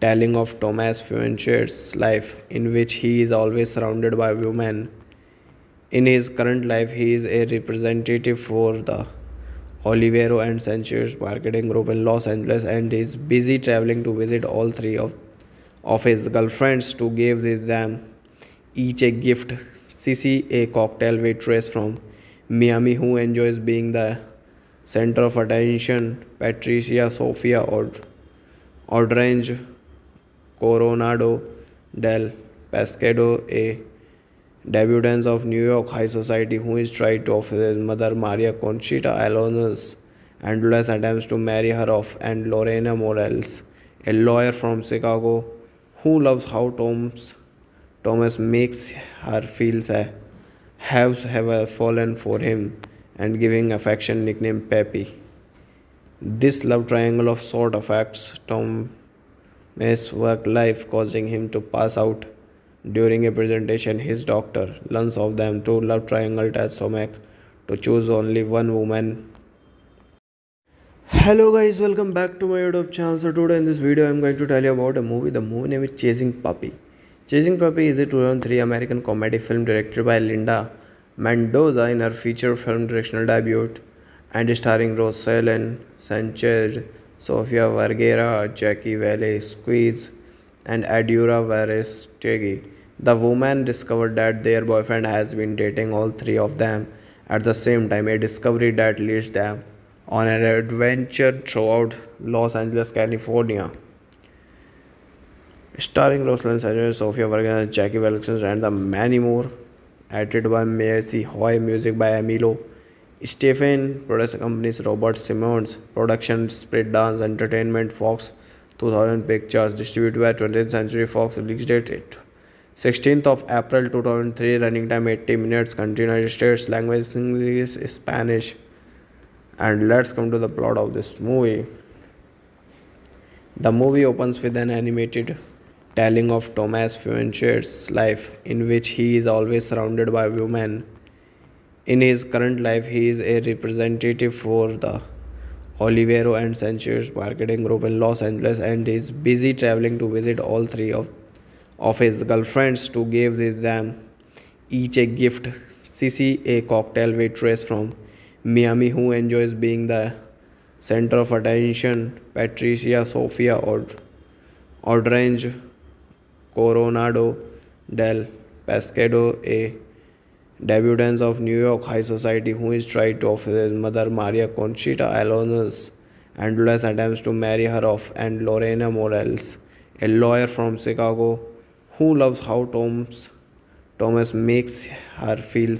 telling of Thomas Fuencher's life, in which he is always surrounded by women. In his current life, he is a representative for the Olivero and Sanchez marketing group in Los Angeles, and is busy traveling to visit all three of his girlfriends to give them each a gift. Cici, a cocktail waitress from Miami who enjoys being the center of attention. Patricia, Sofia Orange, Coronado del Pescado, a debutants of New York high society who is tried to offer his mother Maria Conchita Alonso's endless attempts to marry her off, and Lorena Morales, a lawyer from Chicago who loves how Thomas makes her feel, have fallen for him and giving affection nickname Peppy. This love triangle of sort affects Thomas' work life, causing him to pass out during a presentation. His doctor learns of them two love triangle test stomach to choose only one woman. Hello guys, welcome back to my YouTube channel. So today in this video I'm going to tell you about a movie. The movie name is Chasing Papi. Chasing Papi is a 2003 American comedy film directed by Linda Mendoza in her feature film directional debut and starring Roselyn Sánchez, Sofia Vergara, Jaci Velasquez, and Eduardo Verástegui. The women discovered that their boyfriend has been dating all three of them at the same time, a discovery that leads them on an adventure throughout Los Angeles, California. Starring Roselyn Sánchez, Sofia Vergara, Jaci Velasquez, and the many more. Edited by Maysie Hoy. Music by Emilio Estefan. Production companies Robert Simonds. Production Spread Dance Entertainment. Fox 2000 Pictures. Distributed by 20th Century Fox. Release date 16th of April 2003. Running time 80 minutes. Country United States. Language English, Spanish. And let's come to the plot of this movie. The movie opens with an animated telling of Thomas Fuencher's life, in which he is always surrounded by women. In his current life, he is a representative for the Olivero and Sanchez marketing group in Los Angeles, and is busy traveling to visit all three of his girlfriends to give them each a gift. Cici, a cocktail waitress from Miami who enjoys being the center of attention. Patricia, Sofia, Orange, Coronado del Pescado, a debutant of New York high society who is tried to offer his mother Maria Conchita Alonso's endless attempts to marry her off, and Lorena Morales, a lawyer from Chicago who loves how Thomas makes her feel,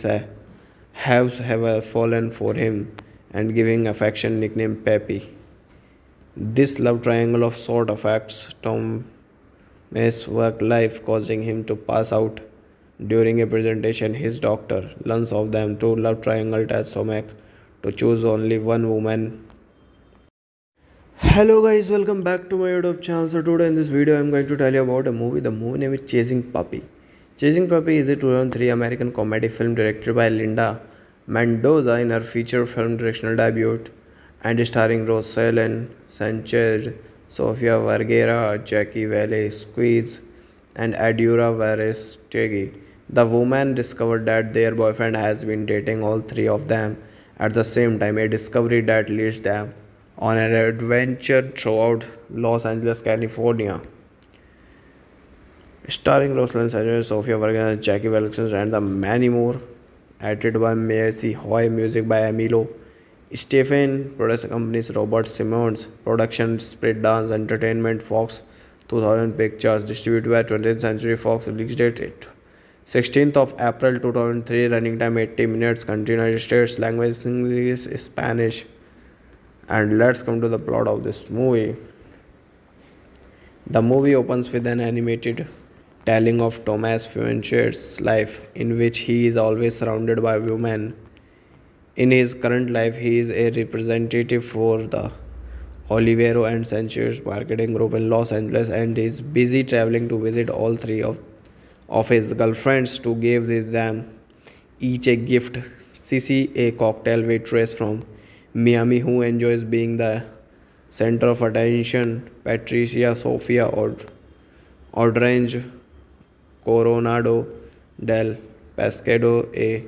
have fallen for him and giving affection nickname Peppy. This love triangle of sort affects Thomas' work life, causing him to pass out during a presentation. His doctor learns of them two love triangle test stomach to choose only one woman. Hello guys, welcome back to my YouTube channel. So today in this video I'm going to tell you about a movie. The movie name is Chasing Papi. Chasing Papi is a 2003 American comedy film directed by Linda Mendoza in her feature film directional debut and starring Roselyn Sánchez, Sofia Vergara, Jaci Velasquez, and Eduardo Verástegui. The women discovered that their boyfriend has been dating all three of them at the same time, a discovery that leads them on an adventure throughout Los Angeles, California. Starring Roselyn Sánchez, Sofia Vergara, Jaci Velasquez, and the many more. Edited by Maysie Hoy. Music by Emilio Estefan. Production companies Robert Simonds. Production Spread Dance Entertainment. Fox 2000 Pictures. Distributed by 20th Century Fox. Release date 16th of April 2003. Running time 80 minutes. Country United States. Language English, Spanish. And let's come to the plot of this movie. The movie opens with an animated telling of Thomas Fuencher's life, in which he is always surrounded by women. In his current life, he is a representative for the Olivero and Sanchez marketing group in Los Angeles, and is busy traveling to visit all three of his girlfriends to give them each a gift. Cici, a cocktail waitress from Miami who enjoys being the center of attention. Patricia, Sofia, Orange, Coronado del Pescado, a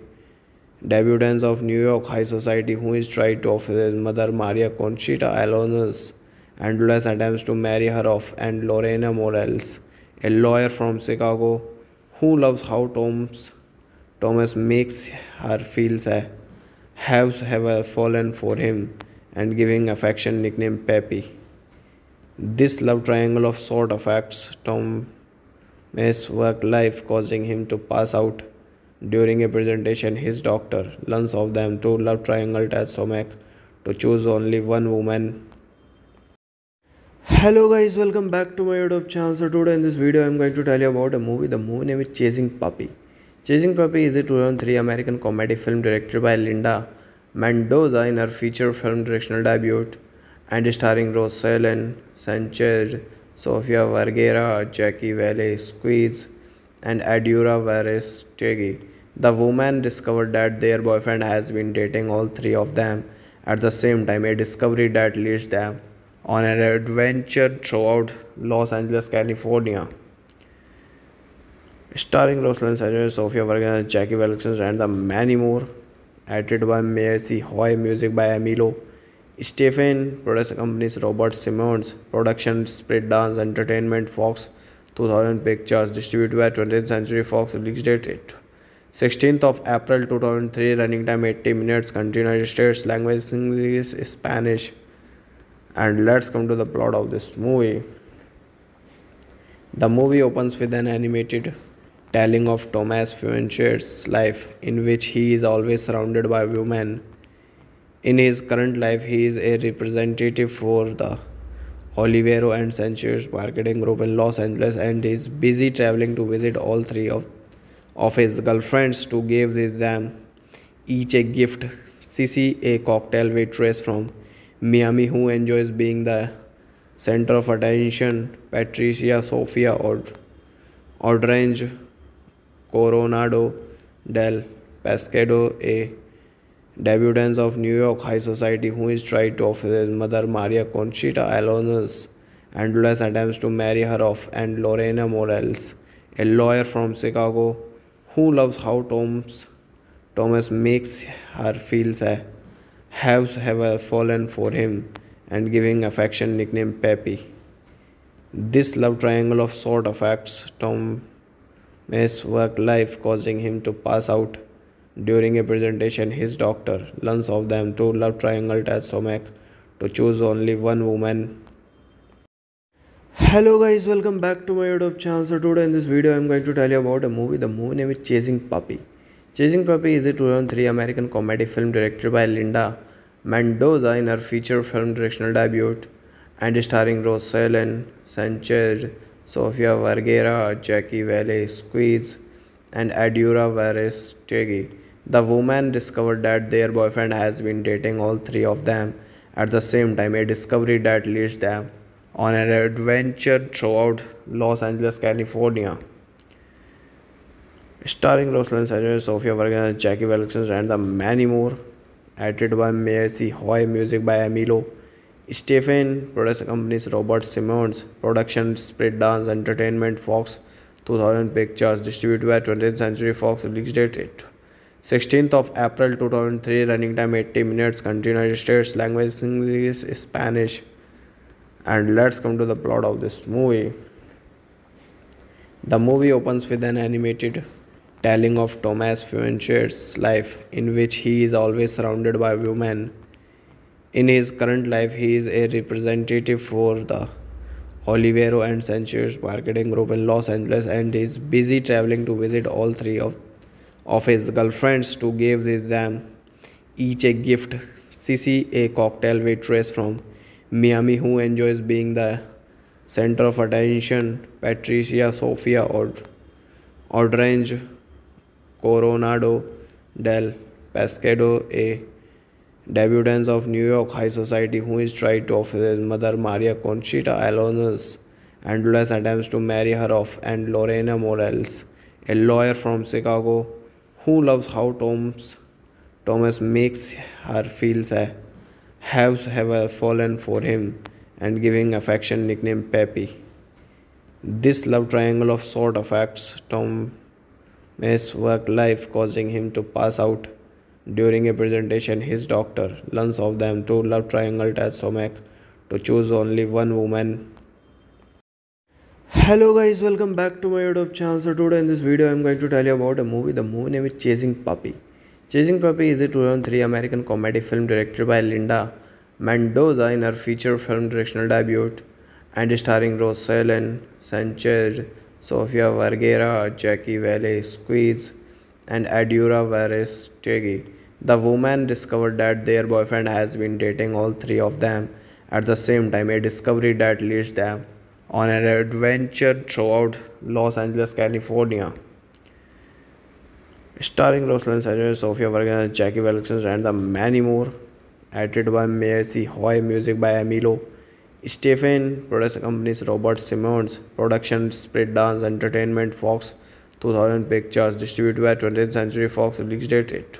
debutant of New York high society who is tried to offer his mother Maria Conchita Alonso's endless attempts to marry her off, and Lorena Morales, a lawyer from Chicago who loves how Thomas makes her feel, have fallen for him and giving affection nickname Peppy. This love triangle of sort affects Thomas' work life, causing him to pass out During a presentation, his doctor learns of them true love triangle test Somac to choose only one woman. Hello guys, welcome back to my YouTube channel. So today in this video, I am going to tell you about a movie. The movie name is Chasing Papi. Chasing Papi is a 2003 American comedy film directed by Linda Mendoza in her feature film directional debut and starring Roselyn Sánchez, Sofia Vergara, Jaci Velasquez, and Eduardo Verástegui. The woman discovered that their boyfriend has been dating all three of them at the same time, a discovery that leads them on an adventure throughout Los Angeles, California. Starring Roselyn Sánchez, Sofia Vergara, Jaci Velasquez, and the many more. Edited by Maysie Hoy, music by Emilio Estefan, production companies Robert Simonds, production Spread Dance Entertainment, Fox 2000 Pictures, distributed by 20th Century Fox, release date 16th of April 2003, running time 80 minutes, country United States, language English, Spanish. And let's come to the plot of this movie. The movie opens with an animated telling of Thomas Fuencher's life, in which he is always surrounded by women. In his current life, he is a representative for the Olivero and Sanchez marketing group in Los Angeles and is busy traveling to visit all three of his girlfriends to give them each a gift. Cici, a cocktail waitress from Miami who enjoys being the center of attention, Patricia, Sofia, Orange, Coronado del Pescado, a debutante of New York high society who is tried to offer his mother Maria Conchita Alonso's endless attempts to marry her off, and Lorena Morales, a lawyer from Chicago who loves how Thomas makes her feel have fallen for him and giving affection nickname Peppy. This love triangle of sort affects Thomas' work life, causing him to pass out. During a presentation, his doctor learns of them true love triangle test Somac to choose only one woman. Hello guys, welcome back to my YouTube channel. So today in this video, I am going to tell you about a movie. The movie name is Chasing Papi. Chasing Papi is a 2003 American comedy film directed by Linda Mendoza in her feature film directional debut and starring Roselyn Sánchez, Sofia Vergara, Jaci Velasquez, and Eduardo Verástegui. The woman discovered that their boyfriend has been dating all three of them at the same time, a discovery that leads them on an adventure throughout Los Angeles, California. Starring Roselyn Sánchez, Sofia Vergara, Jaci Velasquez, and the many more. Edited by Maysie Hoy, music by Emilio Estefan, production companies Robert Simonds, production Spread Dance Entertainment, Fox 2000 Pictures, distributed by 20th Century Fox, release date 16th of April 2003, running time 80 minutes, country United States, language English, Spanish. And let's come to the plot of this movie. The movie opens with an animated telling of Thomas Fuencher's life, in which he is always surrounded by women. In his current life, he is a representative for the Olivero and Sanchez marketing group in Los Angeles and is busy traveling to visit all three of his girlfriends to give them each a gift. Cici, a cocktail waitress from Miami who enjoys being the center of attention, Patricia, Sofia, Orange, Coronado del Pescado, a debutante of New York high society who is tried to offer his mother Maria Conchita Alonso's endless attempts to marry her off, and Lorena Morales, a lawyer from Chicago who loves how Thomas makes her feel have fallen for him and giving affection nickname Peppy. This love triangle of sort affects Thomas' work life, causing him to pass out. During a presentation, his doctor learns of them true love triangle test Somac to choose only one woman. Hello guys, welcome back to my YouTube channel. So today in this video, I am going to tell you about a movie. The movie name is Chasing Papi. Chasing Papi is a 2003 American comedy film directed by Linda Mendoza in her feature film directional debut and starring Roselyn Sánchez, Sofia Vergara, Jaci Velasquez, and Eduardo Verástegui. The woman discovered that their boyfriend has been dating all three of them at the same time, a discovery that leads them on an adventure throughout Los Angeles, California. Starring Roselyn Sánchez, Sofia Vergara, Jaci Velasquez, and the many more. Edited by Maysie Hoy, music by Emilio Estefan, production companies Robert Simonds, production Spread Dance Entertainment, Fox 2000 Pictures, distributed by 20th Century Fox, released date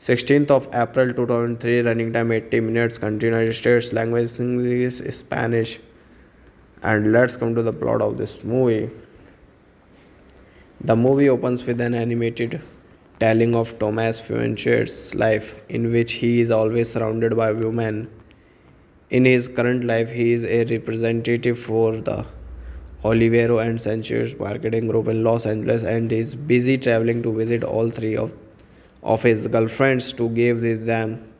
16th of April 2003, running time 80 minutes, country United States, language English, Spanish. And let's come to the plot of this movie. The movie opens with an animated telling of Thomas Fuencher's life, in which he is always surrounded by women. In his current life, he is a representative for the Olivero and Sanchez marketing group in Los Angeles, and is busy traveling to visit all three of his girlfriends to give them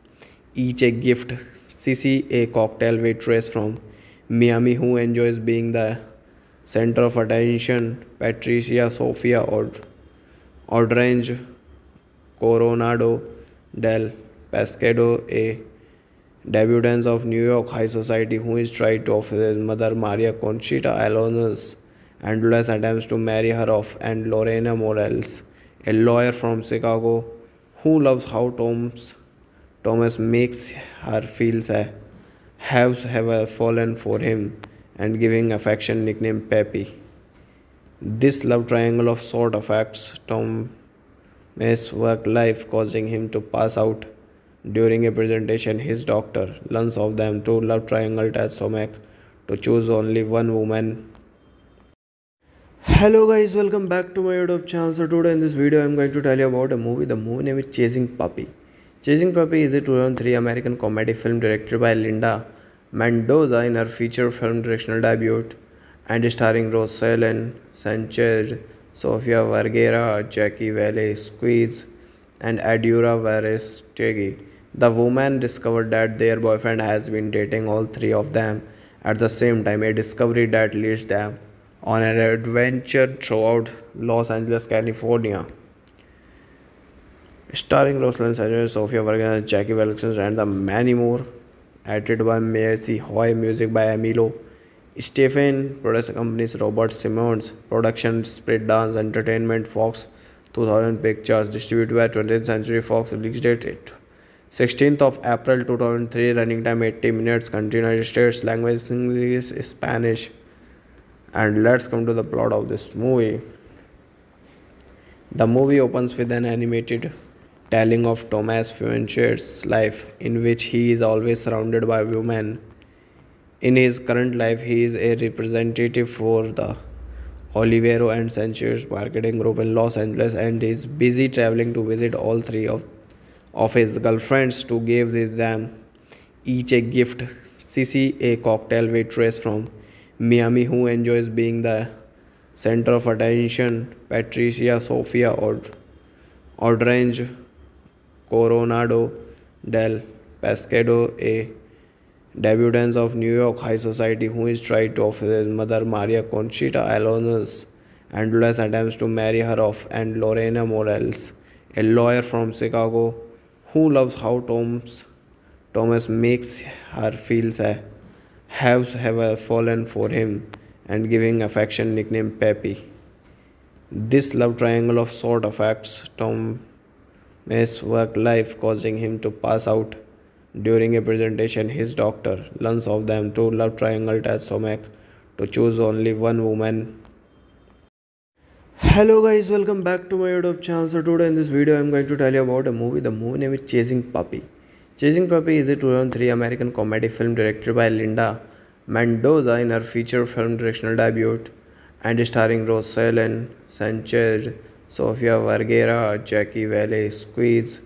each a gift. Cici, a cocktail waitress from Miami who enjoys being the center of attention. Patricia, Sofia, Orange, Coronado del Pescado, a debutants of New York high society who is tried to offer his mother Maria Conchita Alonso's endless attempts to marry her off, and Lorena Morales, a lawyer from Chicago who loves how Thomas makes her feel have fallen for him and giving affection nickname Peppy. This love triangle of sort affects Thomas' work life, causing him to pass out during a presentation. His doctor learns of them to love triangle test Tomek to choose only one woman. Hello guys, welcome back to my YouTube channel. So today in this video I am going to tell you about a movie. The movie name is Chasing Papi. Chasing Papi is a 2003 American comedy film directed by Linda Mendoza in her feature film directional debut, and starring Roselyn Sánchez, Sofia Vergara, Jaci Velasquez, and Eduardo Verástegui. The woman discovered that their boyfriend has been dating all three of them at the same time, a discovery that leads them on an adventure throughout Los Angeles, California. Starring Roselyn Sánchez, Sofia Vergara, Jaci Velasquez, and the many more. Edited by Maysie Hoy, music by Emilio Estefan, production companies Robert Simonds, production Spread Dance Entertainment, Fox 2000 Pictures, distributed by 20th Century Fox, released date 16th of April 2003, running time 80 minutes, country United States, language English, Spanish. And let's come to the plot of this movie. The movie opens with an animated telling of Thomas Fuencher's life, in which he is always surrounded by women. In his current life, he is a representative for the Olivero and Sanchez marketing group in Los Angeles, and is busy traveling to visit all three of his girlfriends to give them each a gift. Cici, a cocktail waitress from Miami who enjoys being the center of attention. Patricia, Sofia, Orange, Coronado del Pescado, a debutants of New York high society who is tried to offer his mother Maria Conchita Alonso's endless attempts to marry her off, and Lorena Morales, a lawyer from Chicago who loves how Thomas makes her feel have fallen for him and giving affection nickname Peppy. This love triangle of sort affects Thomas' work life, causing him to pass out during a presentation. His doctor learns of them to love triangle test Tomek to choose only one woman. Hello guys, welcome back to my YouTube channel. So today in this video I am going to tell you about a movie. The movie name is Chasing Papi. Chasing Papi is a 2003 American comedy film directed by Linda Mendoza in her feature film directional debut, and starring Roselyn Sánchez, Sofia Vergara, Jaci Velasquez,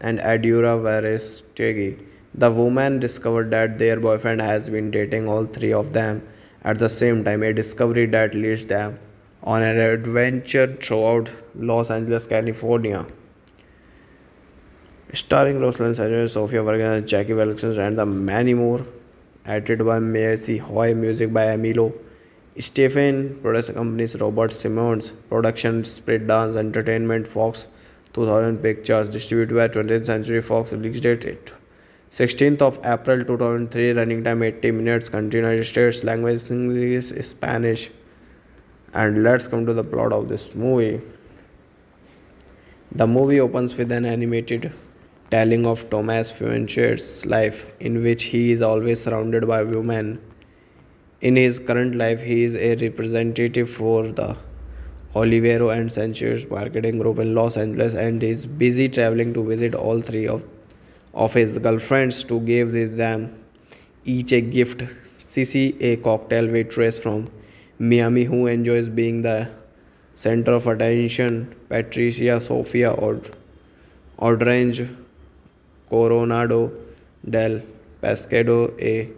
and Eduardo Verástegui. The woman discovered that their boyfriend has been dating all three of them at the same time, a discovery that leads them on an adventure throughout Los Angeles, California. Starring Roselyn Sánchez, Sofia Vergara, Jaci Velasquez, and the many more. Edited by Maysie Hoy, music by Emilio Estefan, production companies Robert Simonds, production Spread Dance Entertainment, Fox 2000 Pictures, distributed by 20th Century Fox, released date 16th of April 2003, running time 80 minutes, country United States, language English, Spanish. And let's come to the plot of this movie. The movie opens with an animated telling of Thomas Fuencher's life, in which he is always surrounded by women. In his current life, he is a representative for the Olivero and Sanchez marketing group in Los Angeles and is busy traveling to visit all three of his girlfriends to give them each a gift. Cici, a cocktail waitress from Miami who enjoys being the center of attention. Patricia, Sofia, Orange, Coronado del Pescado, a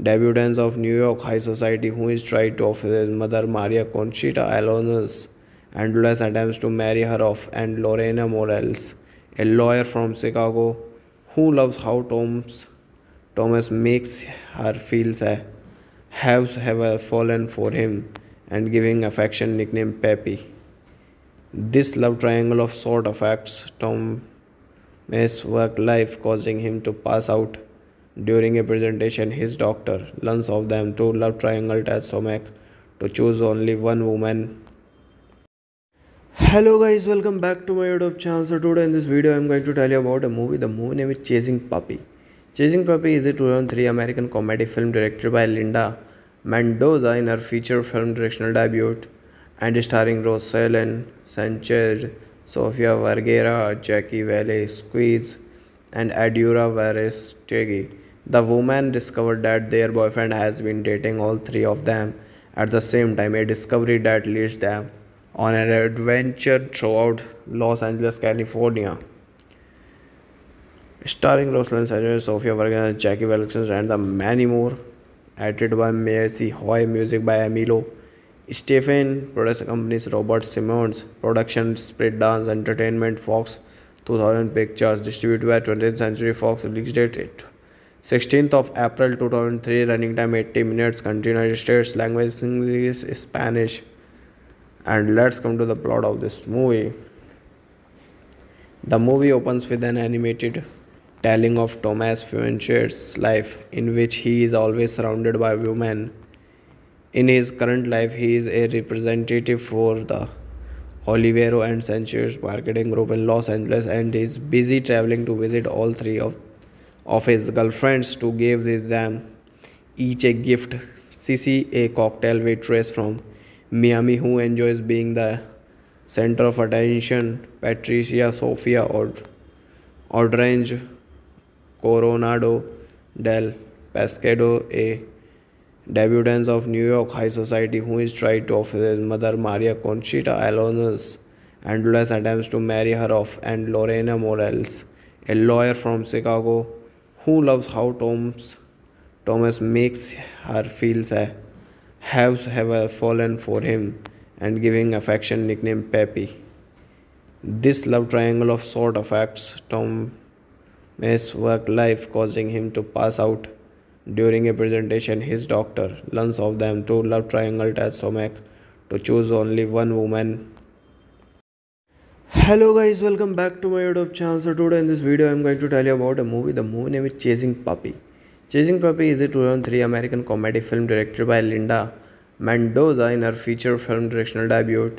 debutants of New York high society who is tried to offer his mother Maria Conchita Alonso's endless attempts to marry her off, and Lorena Morales, a lawyer from Chicago who loves how Thomas makes her feel have fallen for him and giving affection nickname Peppy. This love triangle of sort affects Thomas' work life, causing him to pass out during a presentation. His doctor learns of them to love triangle test Tomek to choose only one woman. Hello guys, welcome back to my YouTube channel. So today in this video I am going to tell you about a movie. The movie name is Chasing Papi. Chasing Papi is a 2003 American comedy film directed by Linda Mendoza in her feature film directional debut and starring Roselyn Sánchez, Sofia Vergara, Jaci Velasquez and Eduardo Verástegui. The woman discovered that their boyfriend has been dating all three of them at the same time, a discovery that leads them on an adventure throughout Los Angeles, California. Starring Roselyn Sánchez, Sofia Vergara, Jaci Velasquez, and the many more. Edited by Maysie Hoy, music by Emilio Estefan, production companies Robert Simonds, production Spread Dance Entertainment, Fox 2000 Pictures, distributed by 20th Century Fox, released date 16th of April 2003, running time 80 minutes, country United States, language English, Spanish. And let's come to the plot of this movie. The movie opens with an animated telling of Thomas Fuencher's life, in which he is always surrounded by women. In his current life, he is a representative for the Olivero and Sanchez marketing group in Los Angeles and is busy traveling to visit all three of his girlfriends to give them each a gift. Cici, a cocktail waitress from Miami who enjoys being the center of attention. Patricia, Sofia, Orange, Coronado del Pescado, a debutants of New York high society who is tried to offer his mother Maria Conchita Alonso's endless attempts to marry her off, and Lorena Morales, a lawyer from Chicago who loves how Thomas makes her feel have fallen for him and giving affection nickname Peppy. This love triangle of sort affects Thomas' work life, causing him to pass out during a presentation. His doctor learns of them to love triangle test Tomek to choose only one woman. Hello guys, welcome back to my YouTube channel. So today in this video I am going to tell you about a movie. The movie name is Chasing Papi. Chasing Papi is a 2003 American comedy film directed by Linda Mendoza in her feature film directional debut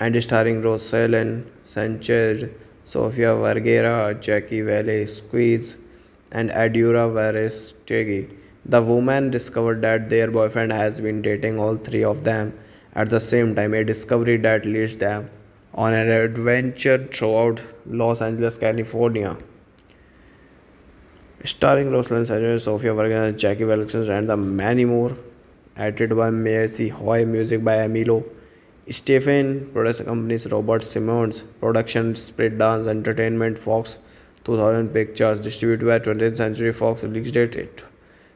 and starring Roselyn Sánchez, Sofia Vergara, Jaci Velasquez and Eduardo Verástegui. The woman discovered that their boyfriend has been dating all three of them at the same time, a discovery that leads them on an adventure throughout Los Angeles, California. Starring Roselyn Sánchez, Sofia Vergara, Jaci Velasquez, and the many more. Edited by Maysie Hoy, music by Emilio Estefan, production companies Robert Simonds, production Spread Dance Entertainment, Fox 2000 Pictures, distributed by 20th Century Fox, released date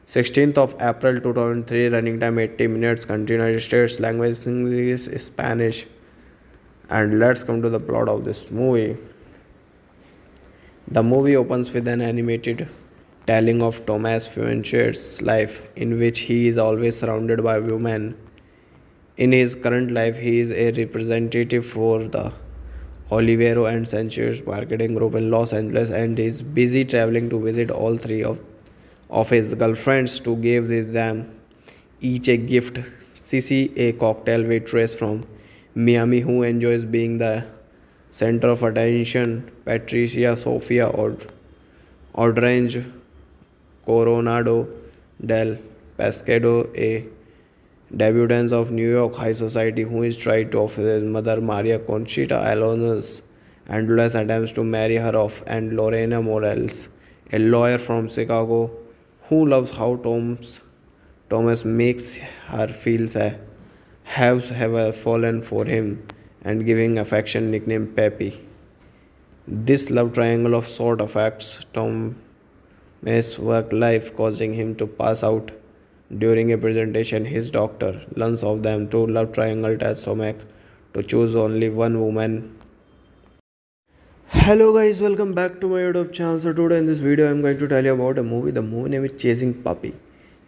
16th of April 2003, running time 80 minutes, country United States, language English, Spanish. And let's come to the plot of this movie. The movie opens with an animated telling of Thomas Fuencher's life, in which he is always surrounded by women. In his current life, he is a representative for the Olivero and Sanchez's marketing group in Los Angeles, and is busy traveling to visit all three of his girlfriends to give them each a gift. Cici, a cocktail waitress from Miami who enjoys being the center of attention. Patricia, Sofia Orange, Coronado del Pescado, a debutants of New York high society who is tried to offer his mother Maria Conchita Alonso's endless attempts to marry her off, and Lorena Morales, a lawyer from Chicago who loves how Thomas makes her feel have fallen for him and giving affection nickname Peppy. This love triangle of sort affects Thomas' work life, causing him to pass out during a presentation. His doctor learns of them to love triangle test Somac to choose only one woman. Hello guys, welcome back to my YouTube channel. So today in this video I am going to tell you about a movie. The movie name is Chasing Papi.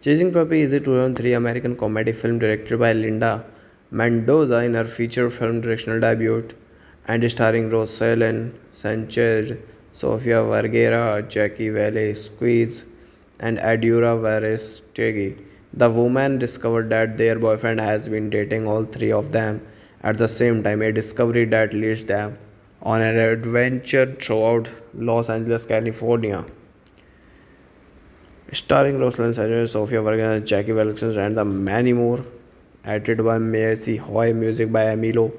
Chasing Papi is a 2003 American comedy film directed by Linda Mendoza in her feature film directional debut and starring Roselyn Sánchez, Sofia Vergara, Jaci Velasquez, and Eduardo Verástegui. The woman discovered that their boyfriend has been dating all three of them at the same time, a discovery that leads them on an adventure throughout Los Angeles, California. Starring Roselyn Sánchez, Sofia Vergara, Jaci Velasquez, and the many more. Edited by Maysie Hoy, music by Emilio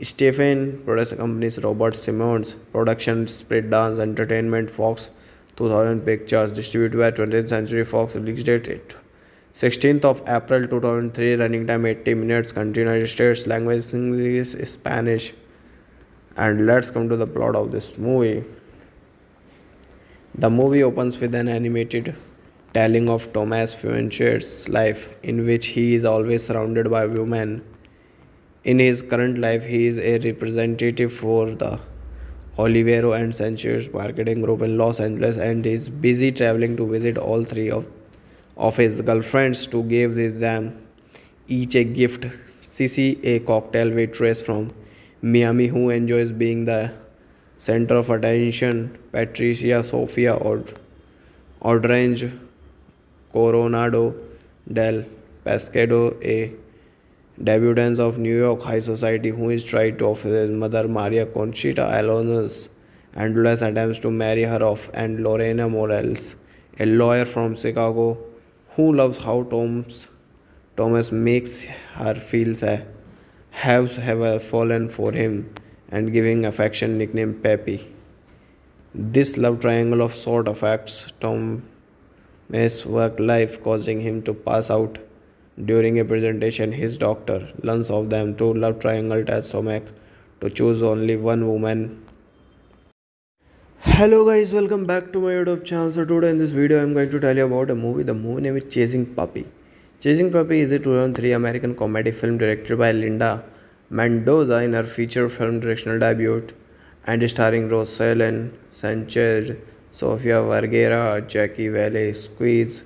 Estefan, production companies Robert Simonds, production Spread Dance Entertainment, Fox 2000 Pictures, distributed by 20th Century Fox, released date 16th of April 2003, running time 80 minutes, country United States, language English, Spanish. And let's come to the plot of this movie. The movie opens with an animated telling of Thomas Fuencher's life, in which he is always surrounded by women. In his current life, he is a representative for the Olivero and Sanchez marketing group in Los Angeles, and is busy traveling to visit all three of his girlfriends to give them each a gift. Cici, a cocktail waitress from Miami who enjoys being the center of attention. Patricia, Sofia Orange, Coronado del Pescado, a debutants of New York high society who is tried to offer his mother Maria Conchita Alonso's endless attempts to marry her off, and Lorena Morales, a lawyer from Chicago who loves how Thomas makes her feel have fallen for him and giving affection nickname Peppy. This love triangle of sort affects Thomas' work life, causing him to pass out during a presentation. His doctor learns of them to love triangle test Somac to choose only one woman. Hello guys, welcome back to my YouTube channel. So today in this video I am going to tell you about a movie. The movie name is Chasing Papi. Chasing Papi is a 2003 American comedy film directed by Linda Mendoza in her feature film directional debut and starring Roselyn Sánchez, Sofia Vergara, Jaci Velasquez,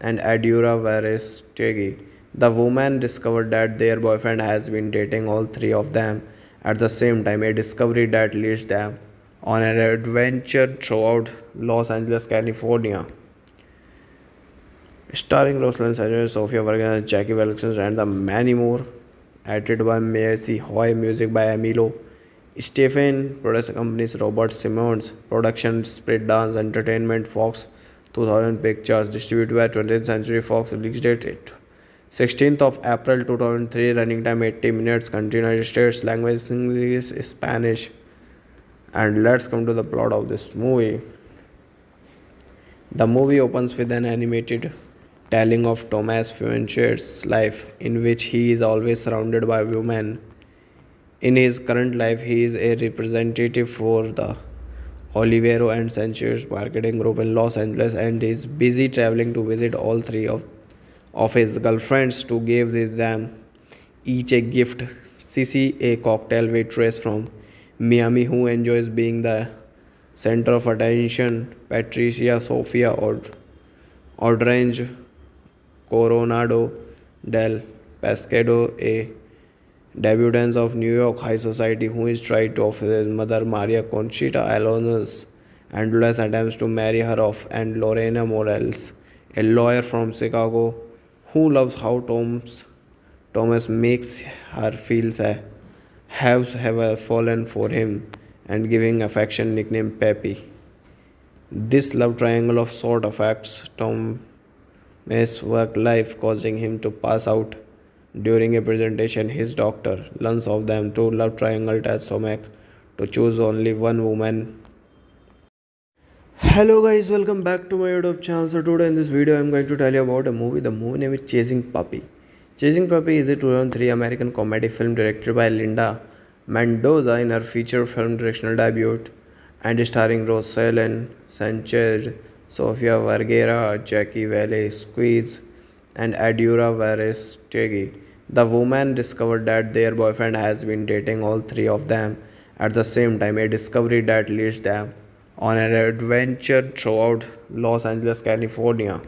and Eduardo Verástegui. The woman discovered that their boyfriend has been dating all three of them at the same time, a discovery that leads them on an adventure throughout Los Angeles, California. Starring Roselyn Sánchez, Sofia Vergara, Jaci Velasquez, and the many more. Edited by Maysie Hoy, music by Emilio Estefan, production companies Robert Simonds, production Spread Dance Entertainment, Fox 2000 Pictures, distributed by 20th Century Fox, released date 16th of April 2003, running time 80 minutes, country United States, language English, Spanish. And let's come to the plot of this movie. The movie opens with an animated telling of Thomas Fuencher's life, in which he is always surrounded by women. In his current life, he is a representative for the Olivero and Sanchez marketing group in Los Angeles, and is busy traveling to visit all three of his girlfriends to give them each a gift. Cici, a cocktail waitress from Miami who enjoys being the center of attention. Patricia, Sofia Orange, Coronado del Pescado, a debutants of New York high society who is tried to offer his mother Maria Conchita Alonso's endless attempts to marry her off, and Lorena Morales, a lawyer from Chicago who loves how Thomas makes her feel, have fallen for him and giving affection nickname Peppy. This love triangle of sort affects Thomas' work life, causing him to pass out during a presentation. His doctor learns of them to love triangle test Somac to choose only one woman. Hello guys, welcome back to my YouTube channel. So today in this video I'm going to tell you about a movie. The movie name is Chasing Papi. Chasing Papi is a 2003 American comedy film directed by Linda Mendoza in her feature film directional debut and starring Roselyn Sánchez, Sofia Vergara, Jaci Velasquez and Eduardo Verástegui. The women discovered that their boyfriend has been dating all three of them at the same time, a discovery that leads them on an adventure throughout Los Angeles, California.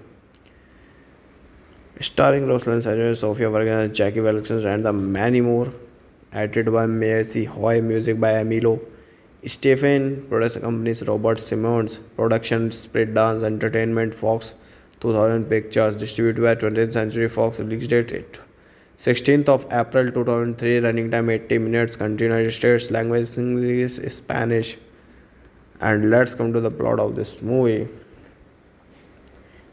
Starring Roselyn Sánchez, Sofia Vergara, Jaci Velasquez and the many more. Edited by Maysie Hoy. Music by Emilio Estefan. Production companies Robert Simonds. Production Spread Dance Entertainment. Fox 2000 Pictures. Distributed by 20th Century Fox. Release date 16th of April 2003. Running time 80 minutes. Country United States. Language English, Spanish. And let's come to the plot of this movie.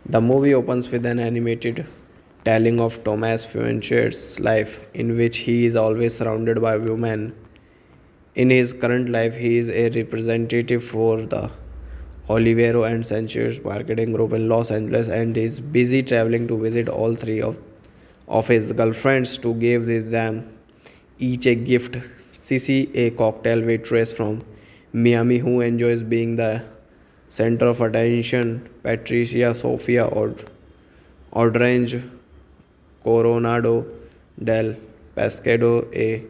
The movie opens with an animated telling of Thomas Fuencher's life, in which he is always surrounded by women. In his current life, he is a representative for the Olivero and Sanchez marketing group in Los Angeles and is busy traveling to visit all three of his girlfriends to give them each a gift. Cici, a cocktail waitress from Miami who enjoys being the center of attention. Patricia, Sofia, Orange, Coronado del Pescado, a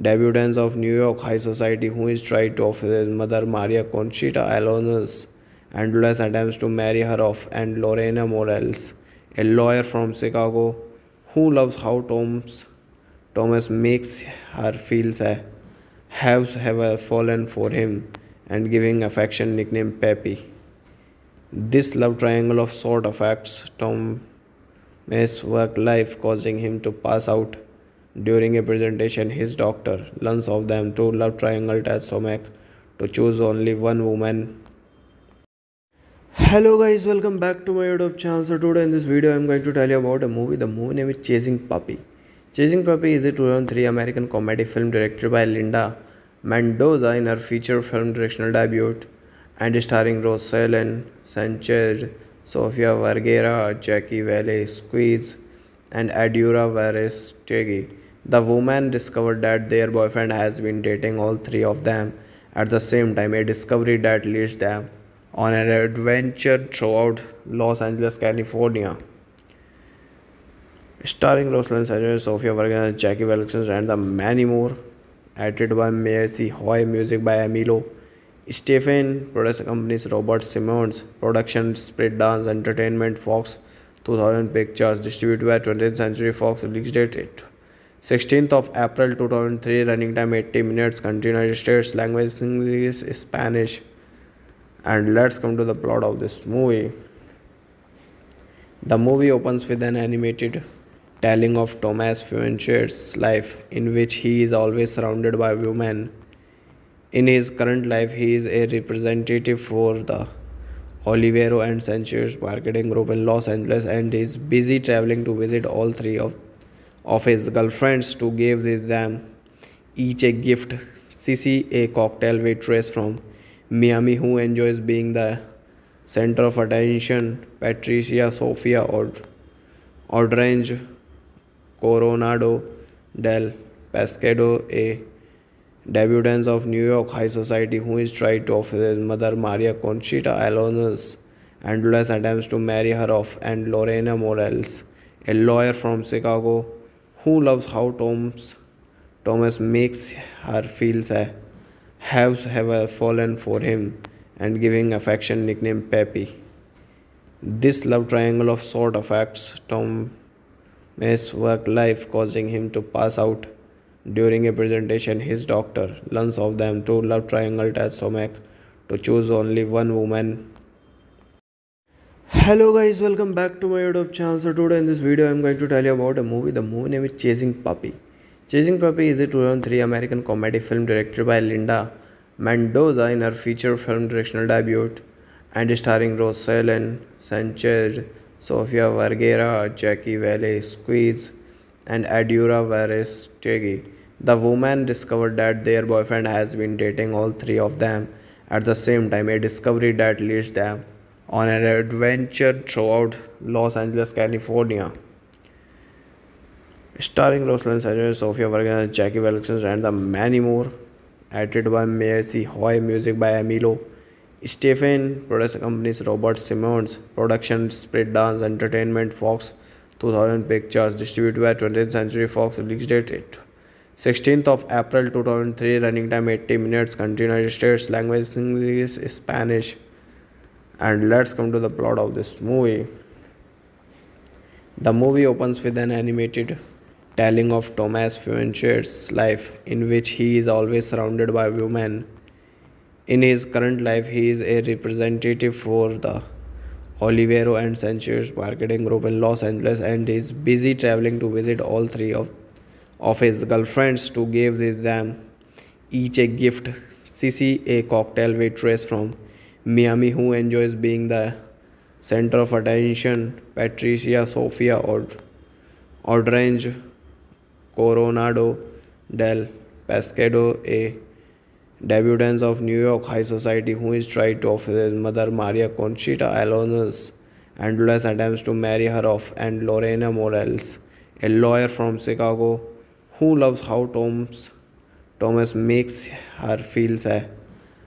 debutant of New York high society who is tried to offer his mother Maria Conchita Alonso's endless attempts to marry her off, and Lorena Morales, a lawyer from Chicago who loves how Thomas makes her feel, have fallen for him and giving affection nickname Peppy. This love triangle of sort affects Thomas' work life, causing him to pass out during a presentation. His doctor learns of them to love triangle test Somac to choose only one woman. Hello guys, welcome back to my YouTube channel. So today in this video I'm going to tell you about a movie. The movie name is Chasing Papi. Chasing Papi is a 2003 American comedy film directed by Linda Mendoza in her feature film directional debut and starring Roselyn Sánchez, Sofia Vergara, Jaci Velasquez and Eduardo Verástegui. The women discover that their boyfriend has been dating all three of them at the same time, a discovery that leads them on an adventure throughout Los Angeles, California. Starring Roselyn Sánchez, Sofia Vergara, Jaci Velasquez and the many more. Edited by Maysie Hoy. Music by Emilio Estefan. Production companies Robert Simonds. Production Spread Dance Entertainment. Fox 2000 Pictures. Distributed by 20th Century Fox. Release date 16th of April 2003. Running time 80 minutes. Country United States. Language English, Spanish. And let's come to the plot of this movie. The movie opens with an animated telling of Thomas Fuencher's life, in which he is always surrounded by women. In his current life, he is a representative for the Olivero and Sanchez marketing group in Los Angeles and is busy traveling to visit all three of his girlfriends to give them each a gift. Cici, a cocktail waitress from Miami who enjoys being the center of attention. Patricia, Sofia, Orange, Coronado del Pescado, a debutant of New York high society who is tried to offer his mother Maria Conchita Alonso's endless attempts to marry her off, and Lorena Morales, a lawyer from Chicago who loves how Thomas makes her feel, have fallen for him and giving affection nickname Peppy. This love triangle of sort affects Thomas' work life, causing him to pass out During a presentation, his doctor learns of them true love triangle test Somek to choose only one woman. Hello guys, welcome back to my YouTube channel. So today in this video, I am going to tell you about a movie. The movie name is Chasing Papi. Chasing Papi is a 2003 American comedy film directed by Linda Mendoza in her feature film directional debut and starring Roselyn Sánchez, Sofia Vergara, Jaci Velasquez, and Eduardo Verástegui. The woman discovered that their boyfriend has been dating all three of them at the same time, a discovery that leads them on an adventure throughout Los Angeles, California. Starring Roselyn Sánchez, Sofia Vergara, Jaci Velasquez, and the many more. Edited by Maysie Hoy, music by Emilio Estefan, production companies Robert Simonds, production Spread Dance Entertainment, Fox 2000 Pictures, distributed by 20th Century Fox, release date 16th of April 2003, running time 80 minutes, country United States, language English, Spanish. And let's come to the plot of this movie. The movie opens with an animated telling of Thomas Fuencher's life, in which he is always surrounded by women. In his current life, he is a representative for the Olivero and Sanchez marketing group in Los Angeles and is busy traveling to visit all three of his girlfriends to give them each a gift. Cici, a cocktail waitress from Miami who enjoys being the center of attention, Patricia, Sofia, Orange, Coronado del Pescado, a debutante of New York high society who is tried to offer his mother Maria Conchita Alonso's endless attempts to marry her off, and Lorena Morales, a lawyer from Chicago who loves how Thomas makes her feel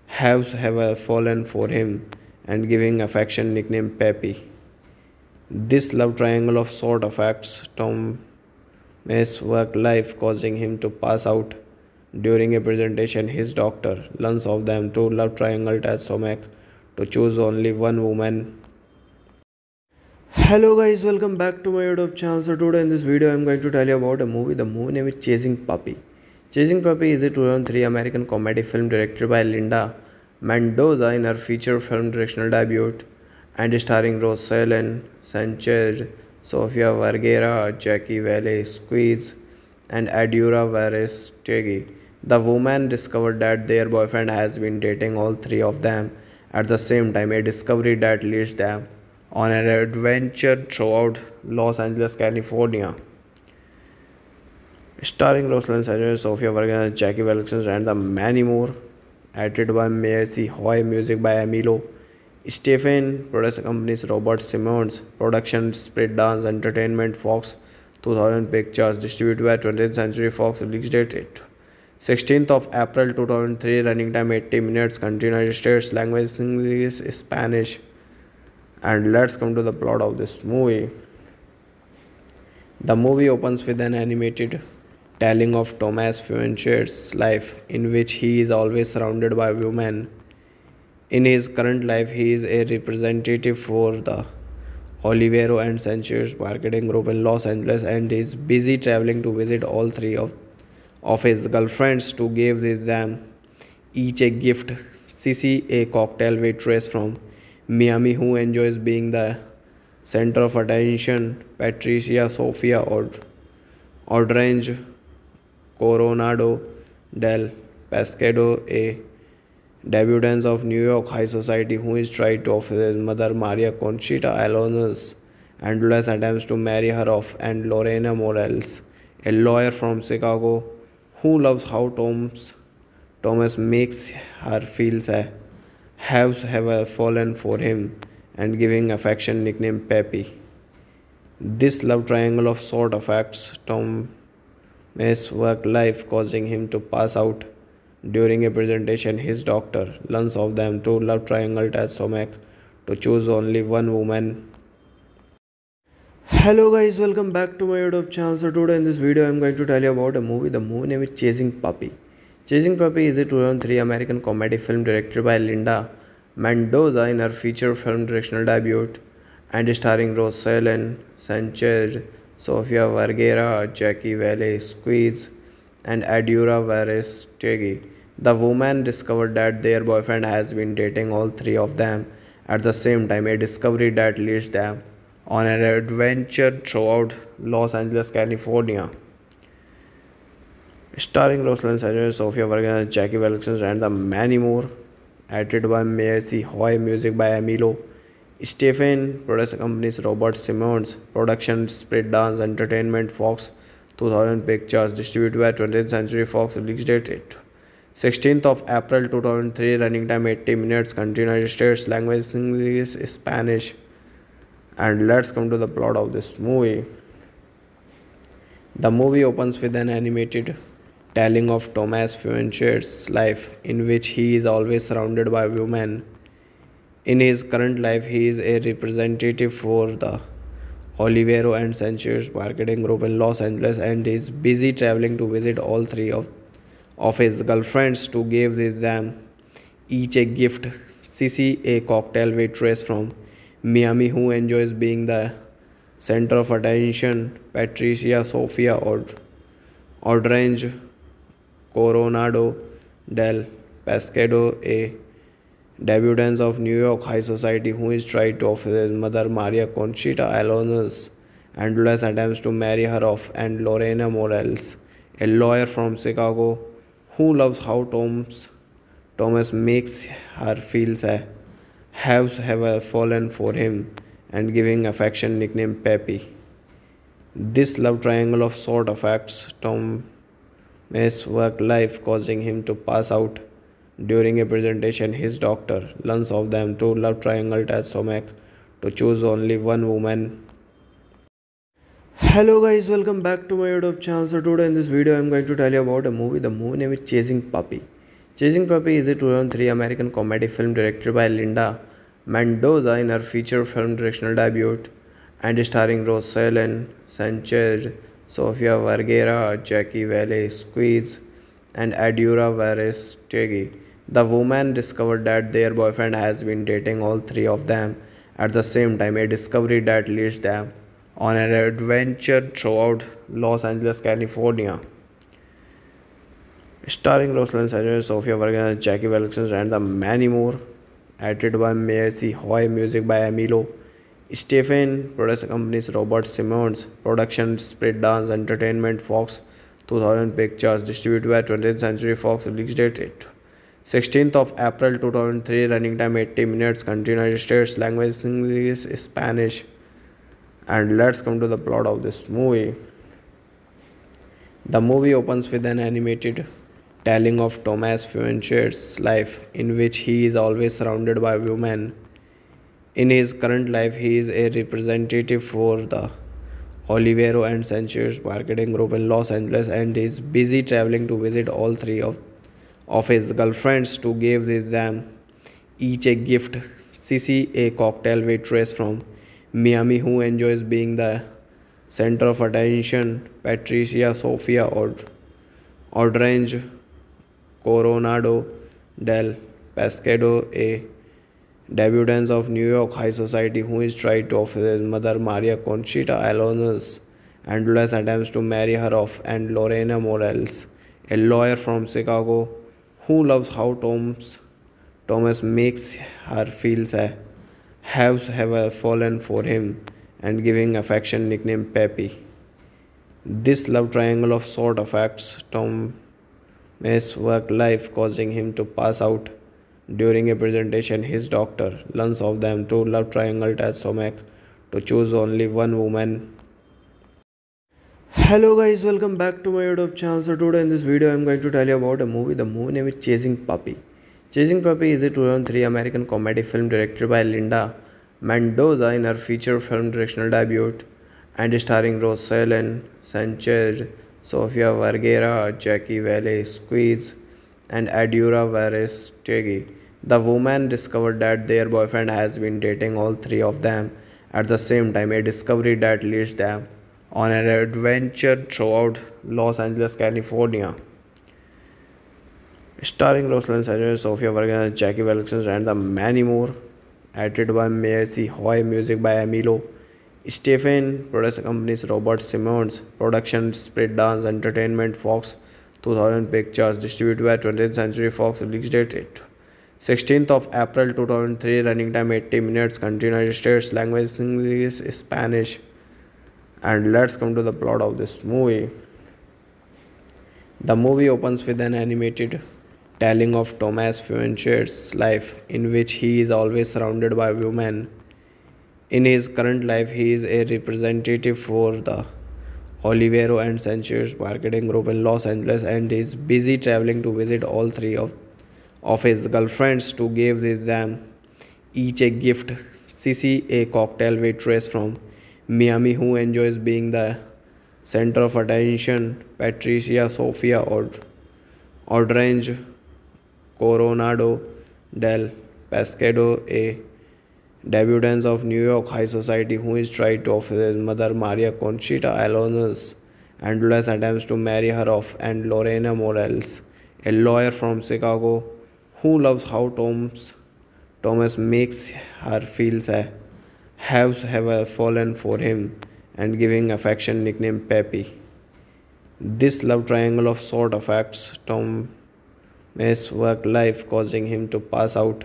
have fallen for him and giving affection nickname Peppy. This love triangle of sort affects Thomas' work life, causing him to pass out. During a presentation, his doctor learns of them true love triangle test Somek to choose only one woman. Hello guys, welcome back to my YouTube channel. So today in this video, I am going to tell you about a movie. The movie name is Chasing Papi. Chasing Papi is a 2003 American comedy film directed by Linda Mendoza in her feature film directional debut and starring Roselyn Sánchez, Sofia Vergara, Jaci Velasquez, and Eduardo Verástegui. The woman discovered that their boyfriend has been dating all three of them at the same time, a discovery that leads them on an adventure throughout Los Angeles, California. Starring Roselyn Sánchez, Sofia Vergara, Jaci Velasquez, and the many more. Edited by Maysie Hoy, music by Emilio Estefan, production companies Robert Simonds, production Spread Dance Entertainment, Fox 2000 Pictures, distributed by 20th Century Fox, release date 16th of April 2003, running time 80 minutes, country United States, language English, Spanish. And let's come to the plot of this movie. The movie opens with an animated telling of Thomas Fuencher's life, in which he is always surrounded by women. In his current life, he is a representative for the Olivero and Sanchez marketing group in Los Angeles and is busy traveling to visit all three of his girlfriends to give them each a gift. Cici, a cocktail waitress from Miami who enjoys being the center of attention, Patricia, Sofia, Orange, Coronado del Pescado, a debutante of New York high society who is tried to offer his mother Maria Conchita Alonso's endless attempts to marry her off, and Lorena Morales, a lawyer from Chicago who loves how Thomas makes her feel have fallen for him and giving affection nickname Peppy. This love triangle of sort affects Thomas' work life, causing him to pass out. During a presentation, his doctor learns of them true love triangle test Somek to choose only one woman. Hello guys, welcome back to my YouTube channel. So today in this video, I am going to tell you about a movie. The movie name is Chasing Papi. Chasing Papi is a 2003 American comedy film directed by Linda Mendoza in her feature film directional debut and starring Roselyn Sánchez, Sofia Vergara, Jaci Velasquez, and Eduardo Verástegui. The woman discovered that their boyfriend has been dating all three of them at the same time, a discovery that leads them on an adventure throughout Los Angeles, California. Starring Roselyn Sánchez, Sofia Vergara, Jaci Velasquez, and the many more. Edited by Maysie Hoy, music by Emilio Estefan, production companies Robert Simonds, production Spread Dance Entertainment, Fox 2000 Pictures, distributed by 20th Century Fox, released date 16th of April 2003, running time 80 minutes, country United States, language English, Spanish. And let's come to the plot of this movie. The movie opens with an animated telling of Thomas Fuencher's life, in which he is always surrounded by women. In his current life, he is a representative for the Olivero and Sanchez marketing group in Los Angeles, and is busy traveling to visit all three of his girlfriends to give them each a gift. Cici, a cocktail waitress from Miami who enjoys being the center of attention. Patricia, Sofia, Orange, Coronado del Pescado, a debutants of New York high society who is tried to off his mother Maria Conchita Alonso's endless attempts to marry her off, and Lorena Morales, a lawyer from Chicago who loves how Thomas makes her feel have fallen for him and giving affection nickname Peppy. This love triangle of sort affects Thomas' work life, causing him to pass out during a presentation. His doctor learns of them to love triangle test Tomek to choose only one woman. Hello guys, welcome back to my YouTube channel. So today in this video I am going to tell you about a movie. The movie name is Chasing Papi. Chasing Papi is a 2003 American comedy film directed by Linda Mendoza in her feature film directional debut, and starring Roselyn Sánchez, Sofia Vergara, Jaci Velasquez, and Eduardo Verástegui. The woman discovered that their boyfriend has been dating all three of them at the same time, a discovery that leads them on an adventure throughout Los Angeles, California. Starring Roselyn Sánchez, Sofia Vergara, Jaci Velasquez, and the many more. Edited by Maysie Hoy, music by Emilio Estefan, production companies Robert Simonds, production Spread Dance Entertainment, Fox 2000 Pictures, distributed by 20th Century Fox, released date 16th of April 2003, running time 80 minutes, country United States, language English, Spanish. And let's come to the plot of this movie. The movie opens with an animated telling of Thomas Fuencher's life, in which he is always surrounded by women. In his current life, he is a representative for the Olivero and Sanchez marketing group in Los Angeles, and is busy traveling to visit all three of his girlfriends to give them each a gift. Cici, a cocktail waitress from Miami who enjoys being the center of attention. Patricia, Sofia, Orange, Coronado del Pescado, a debutants of New York high society who is tried to off his mother Maria Conchita Alonso's endless attempts to marry her off, and Lorena Morales, a lawyer from Chicago who loves how Thomas makes her feel have fallen for him and giving affection nickname Peppy. This love triangle of sort affects Thomas' work life, causing him to pass out during a presentation. His doctor learns of them to love triangle test Tomek to choose only one woman. Hello guys, welcome back to my YouTube channel. So today in this video I am going to tell you about a movie. The movie name is Chasing Papi. Chasing Papi is a 2003 American comedy film directed by Linda Mendoza in her feature film directional debut, and starring Roselyn Sánchez, Sofia Vergara, Jaci Velasquez, and Eduardo Verástegui. The woman discovered that their boyfriend has been dating all three of them at the same time, a discovery that leads them on an adventure throughout Los Angeles, California. Starring Roselyn Sánchez, Sofia Vergara, Jaci Velasquez, and the many more. Edited by Maysie Hoy, music by Emilio Estefan, production companies Robert Simonds, production Spread Dance Entertainment, Fox 2000 Pictures, distributed by 20th Century Fox, released date 16th of April 2003, running time 80 minutes, country United States, language English, Spanish. And let's come to the plot of this movie. The movie opens with an animated telling of Thomas Fuencher's life, in which he is always surrounded by women. In his current life, he is a representative for the Olivero and Sanchez marketing group in Los Angeles and is busy traveling to visit all three of his girlfriends to give them each a gift. Cici, a cocktail waitress from Miami who enjoys being the center of attention. Patricia, Sofia, Orange, Coronado del Pescado, a debutants of New York high society who is tried to offer his mother Maria Conchita Alonso's endless attempts to marry her off, and Lorena Morales, a lawyer from Chicago who loves how Thomas makes her feel have fallen for him and giving affection nickname Peppy. This love triangle of sort affects Thomas' work life, causing him to pass out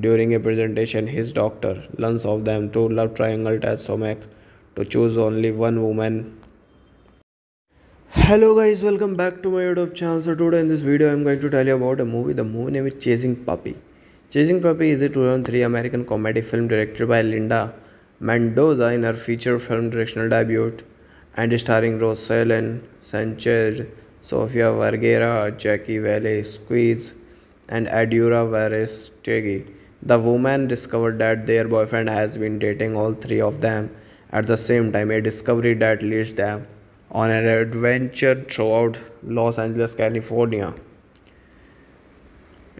during a presentation. His doctor learns of them to love triangle test Somac to choose only one woman. Hello guys, welcome back to my YouTube channel. So today in this video I am going to tell you about a movie. The movie name is Chasing Papi. Chasing Papi is a 2003 American comedy film directed by Linda Mendoza in her feature film directional debut and starring Roselyn Sánchez, Sofia Vergara, Jaci Velasquez and Eduardo Verástegui. The woman discovered that their boyfriend has been dating all three of them at the same time, a discovery that leads them on an adventure throughout Los Angeles, California.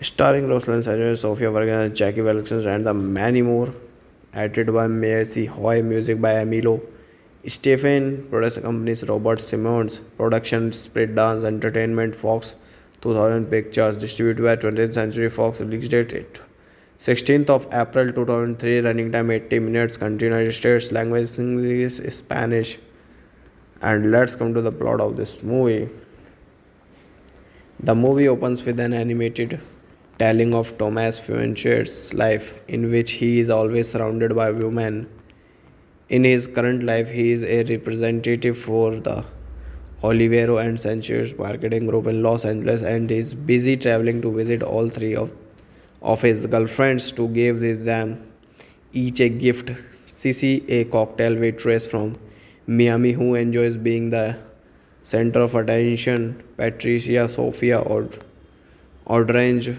Starring Roselyn Sánchez, Sofia Vergara, Jaci Velasquez, and the many more. Edited by Maysie Hoy, music by Emilio Estefan, production companies Robert Simonds, production Spread Dance Entertainment, Fox 2000 Pictures, distributed by 20th Century Fox, released date 16th of April 2003, running time 80 minutes, country United States, language English, Spanish. And let's come to the plot of this movie. The movie opens with an animated telling of Thomas Fuencher's life, in which he is always surrounded by women. In his current life, he is a representative for the Olivero and Sanchez marketing group in Los Angeles and is busy traveling to visit all three of his girlfriends to give them each a gift. Cici, a cocktail waitress from Miami who enjoys being the center of attention. Patricia, Sofia, Orange,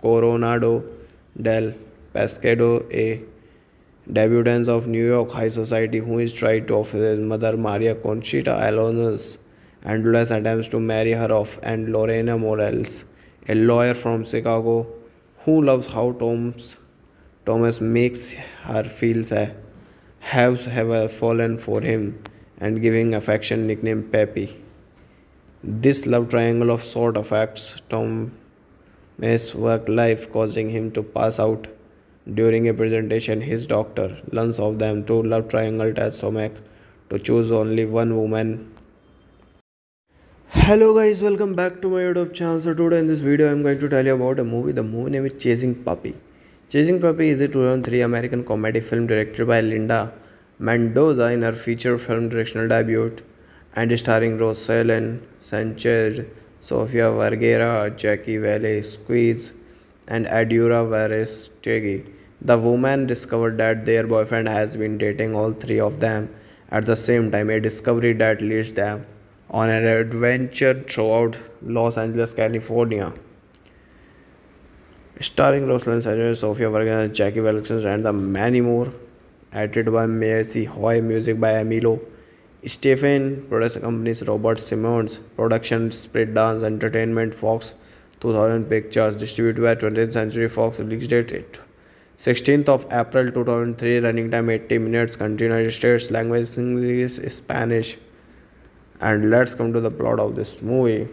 Coronado del Pescado, a debutants of New York high society who is tried to offer his mother Maria Conchita Alonso's endless attempts to marry her off, and Lorena Morales, a lawyer from Chicago who loves how Thomas makes her feel have fallen for him and giving affection nickname Peppy. This love triangle of sort affects Thomas' work life, causing him to pass out during a presentation. His doctor learns of them to love triangle test Somac to choose only one woman. Hello guys, welcome back to my YouTube channel. So today in this video I am going to tell you about a movie. The movie name is Chasing Papi. Chasing Papi is a 2003 American comedy film directed by Linda Mendoza in her feature film directional debut and starring Roselyn Sánchez, Sofia Vergara, Jaci Velasquez and Eduardo Verástegui. The woman discovered that their boyfriend has been dating all three of them at the same time, a discovery that leads them on an adventure throughout Los Angeles, California. Starring Roselyn Sánchez, Sofia Vergara, Jaci Velasquez and the many more. Edited by Maysie Hoy, music by Emilio Estefan, production companies Robert Simonds, production Spread Dance Entertainment, Fox 2000 Pictures, distributed by 20th Century Fox, released date 16th of April 2003, running time 80 minutes, country United States, language English, Spanish. And let's come to the plot of this movie.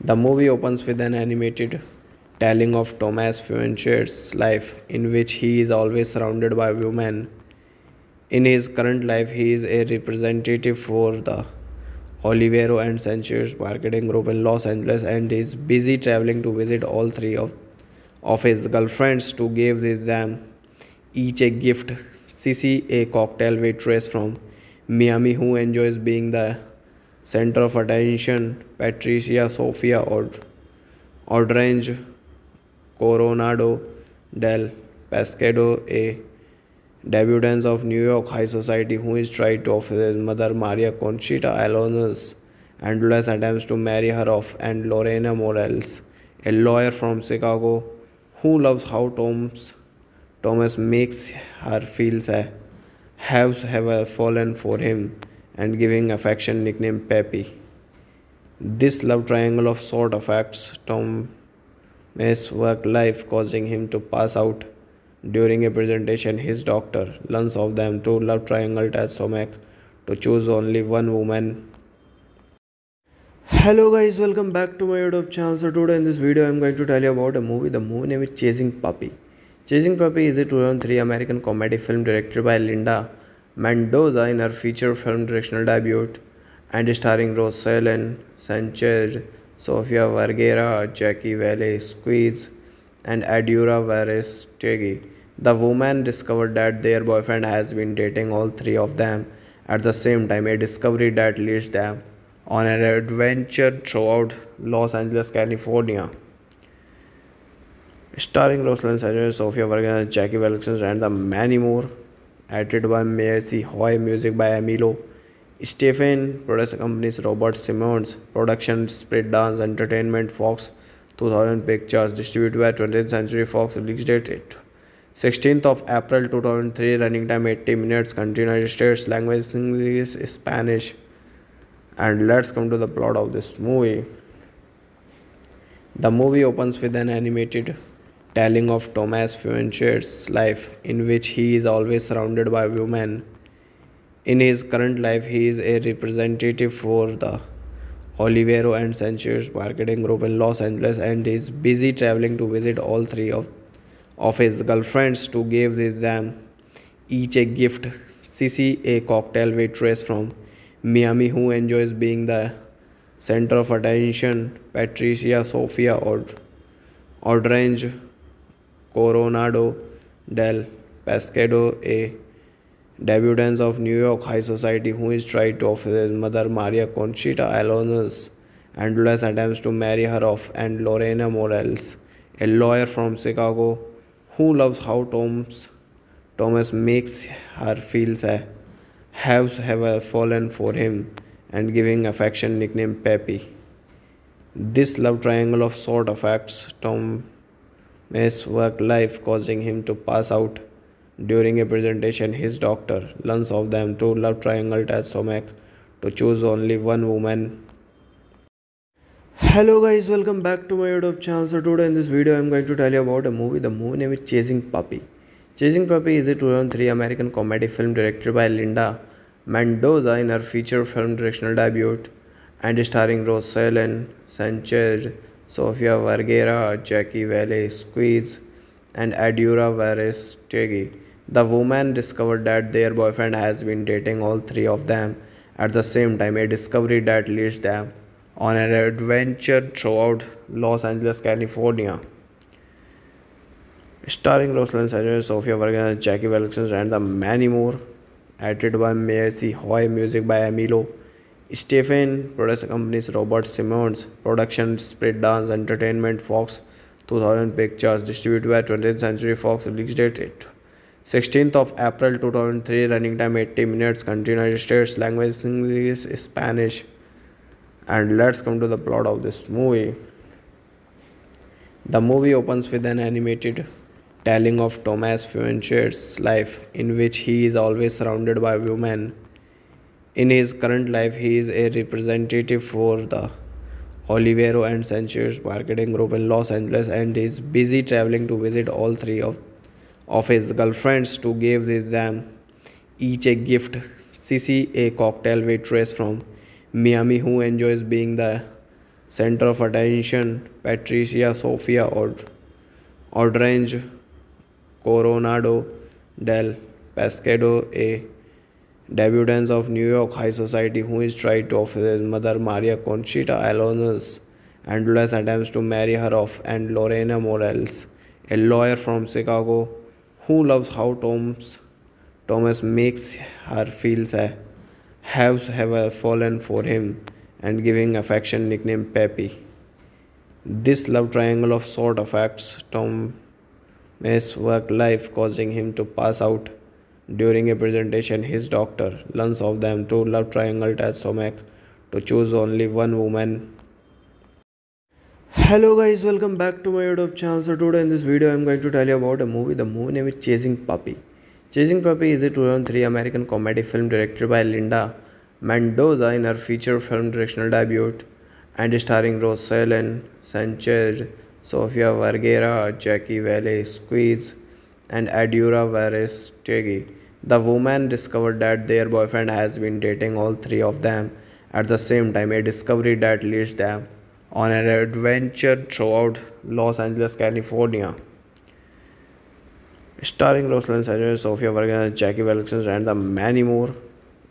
The movie opens with an animated telling of Thomas Fuencher's life, in which he is always surrounded by women. In his current life, he is a representative for the Olivero and Sanchez's marketing group in Los Angeles, and is busy traveling to visit all three of his girlfriends to give them each a gift. Cici, a cocktail waitress from Miami who enjoys being the center of attention. Patricia, Sofia Orange, Coronado del Pescado, a debutants of New York high society who is tried to offer his mother Maria Conchita Alonso's endless attempts to marry her off, and Lorena Morales, a lawyer from Chicago who loves how Thomas makes her feel have fallen for him and giving affection nickname Peppy. This love triangle of sort affects Thomas' work life, causing him to pass out during a presentation. His doctor learns of them to love triangle test Tomek to choose only one woman. Hello guys, welcome back to my YouTube channel. So today in this video I am going to tell you about a movie. The movie name is Chasing Papi. Chasing Papi is a 2003 American comedy film directed by Linda Mendoza in her feature film directional debut and starring Roselyn Sánchez, Sofia Vergara, Jaci Velasquez, and Eduardo Verástegui. The woman discovered that their boyfriend has been dating all three of them at the same time, a discovery that leads them on an adventure throughout Los Angeles, California. Starring Roselyn Sánchez, Sofia Vergara, Jaci Velasquez, and the many more. Edited by Maysie Hoy, music by Emilio Estefan, production companies Robert Simonds, production Spread Dance Entertainment, Fox 2000 Pictures, distributed by 20th Century Fox, release date 16th of April 2003, running time 80 minutes, country United States, language English, Spanish. And let's come to the plot of this movie. The movie opens with an animated telling of Thomas Fuencher's life, in which he is always surrounded by women. In his current life, he is a representative for the Olivero and Sanchez marketing group in Los Angeles, and is busy traveling to visit all three of his girlfriends to give them each a gift. Cici, a cocktail waitress from Miami who enjoys being the center of attention. Patricia, Sofia Orange, Coronado del Pescado, a debutants of New York high society who is tried to offer his mother Maria Conchita Alonso's endless attempts to marry her off, and Lorena Morales, a lawyer from Chicago who loves how Thomas makes her feel have fallen for him and giving affection nickname Peppy. This love triangle of sort affects Thomas' work life, causing him to pass out during a presentation. His doctor learns of them to love triangle test Tomek to choose only one woman. Hello guys, welcome back to my YouTube channel. So today in this video I am going to tell you about a movie. The movie name is Chasing Papi. Chasing Papi is a 2003 American comedy film directed by Linda Mendoza in her feature film directional debut and starring Roselyn Sánchez, Sofia Vergara, Jaci Velasquez, and Eduardo Verástegui. The woman discovered that their boyfriend has been dating all three of them at the same time, a discovery that leads them on an adventure throughout Los Angeles, California. Starring Roselyn Sánchez, Sofia Vergara, Jaci Velasquez, and the many more. Edited by Maysie Hoy, music by Emilio Estefan, production companies Robert Simonds, production Spread Dance Entertainment, Fox 2000 Pictures, distributed by 20th Century Fox, release date 16th of April 2003, running time 80 minutes, country United States, language English, Spanish. And let's come to the plot of this movie. The movie opens with an animated telling of Thomas Fuencher's life, in which he is always surrounded by women. In his current life, he is a representative for the Olivero and Sanchez marketing group in Los Angeles, and is busy traveling to visit all three of his girlfriends to give them each a gift. Cici, a cocktail waitress from Miami who enjoys being the center of attention. Patricia, Sofia Orange, Coronado del Pescado, a debutants of New York high society who is tried to offer his mother Maria Conchita Alonso's endless attempts to marry her off, and Lorena Morales, a lawyer from Chicago who loves how Thomas makes her feel, have fallen for him and giving affection nickname Peppy. This love triangle of sort affects Thomas' work life, causing him to pass out during a presentation. His doctor learns of them to love triangle test stomach to choose only one woman. Hello guys, welcome back to my YouTube channel. So today in this video I'm going to tell you about a movie. The movie name is Chasing Papi. Chasing Papi is a 2003 American comedy film directed by Linda Mendoza in her feature film directional debut and starring Roselyn Sánchez, Sofia Vergara, Jaci Velasquez, and Eduardo Verástegui. The women discovered that their boyfriend has been dating all three of them at the same time, a discovery that leads them on an adventure throughout Los Angeles, California. Starring Roselyn Sánchez, Sofia Vergara, Jaci Velasquez, and the many more.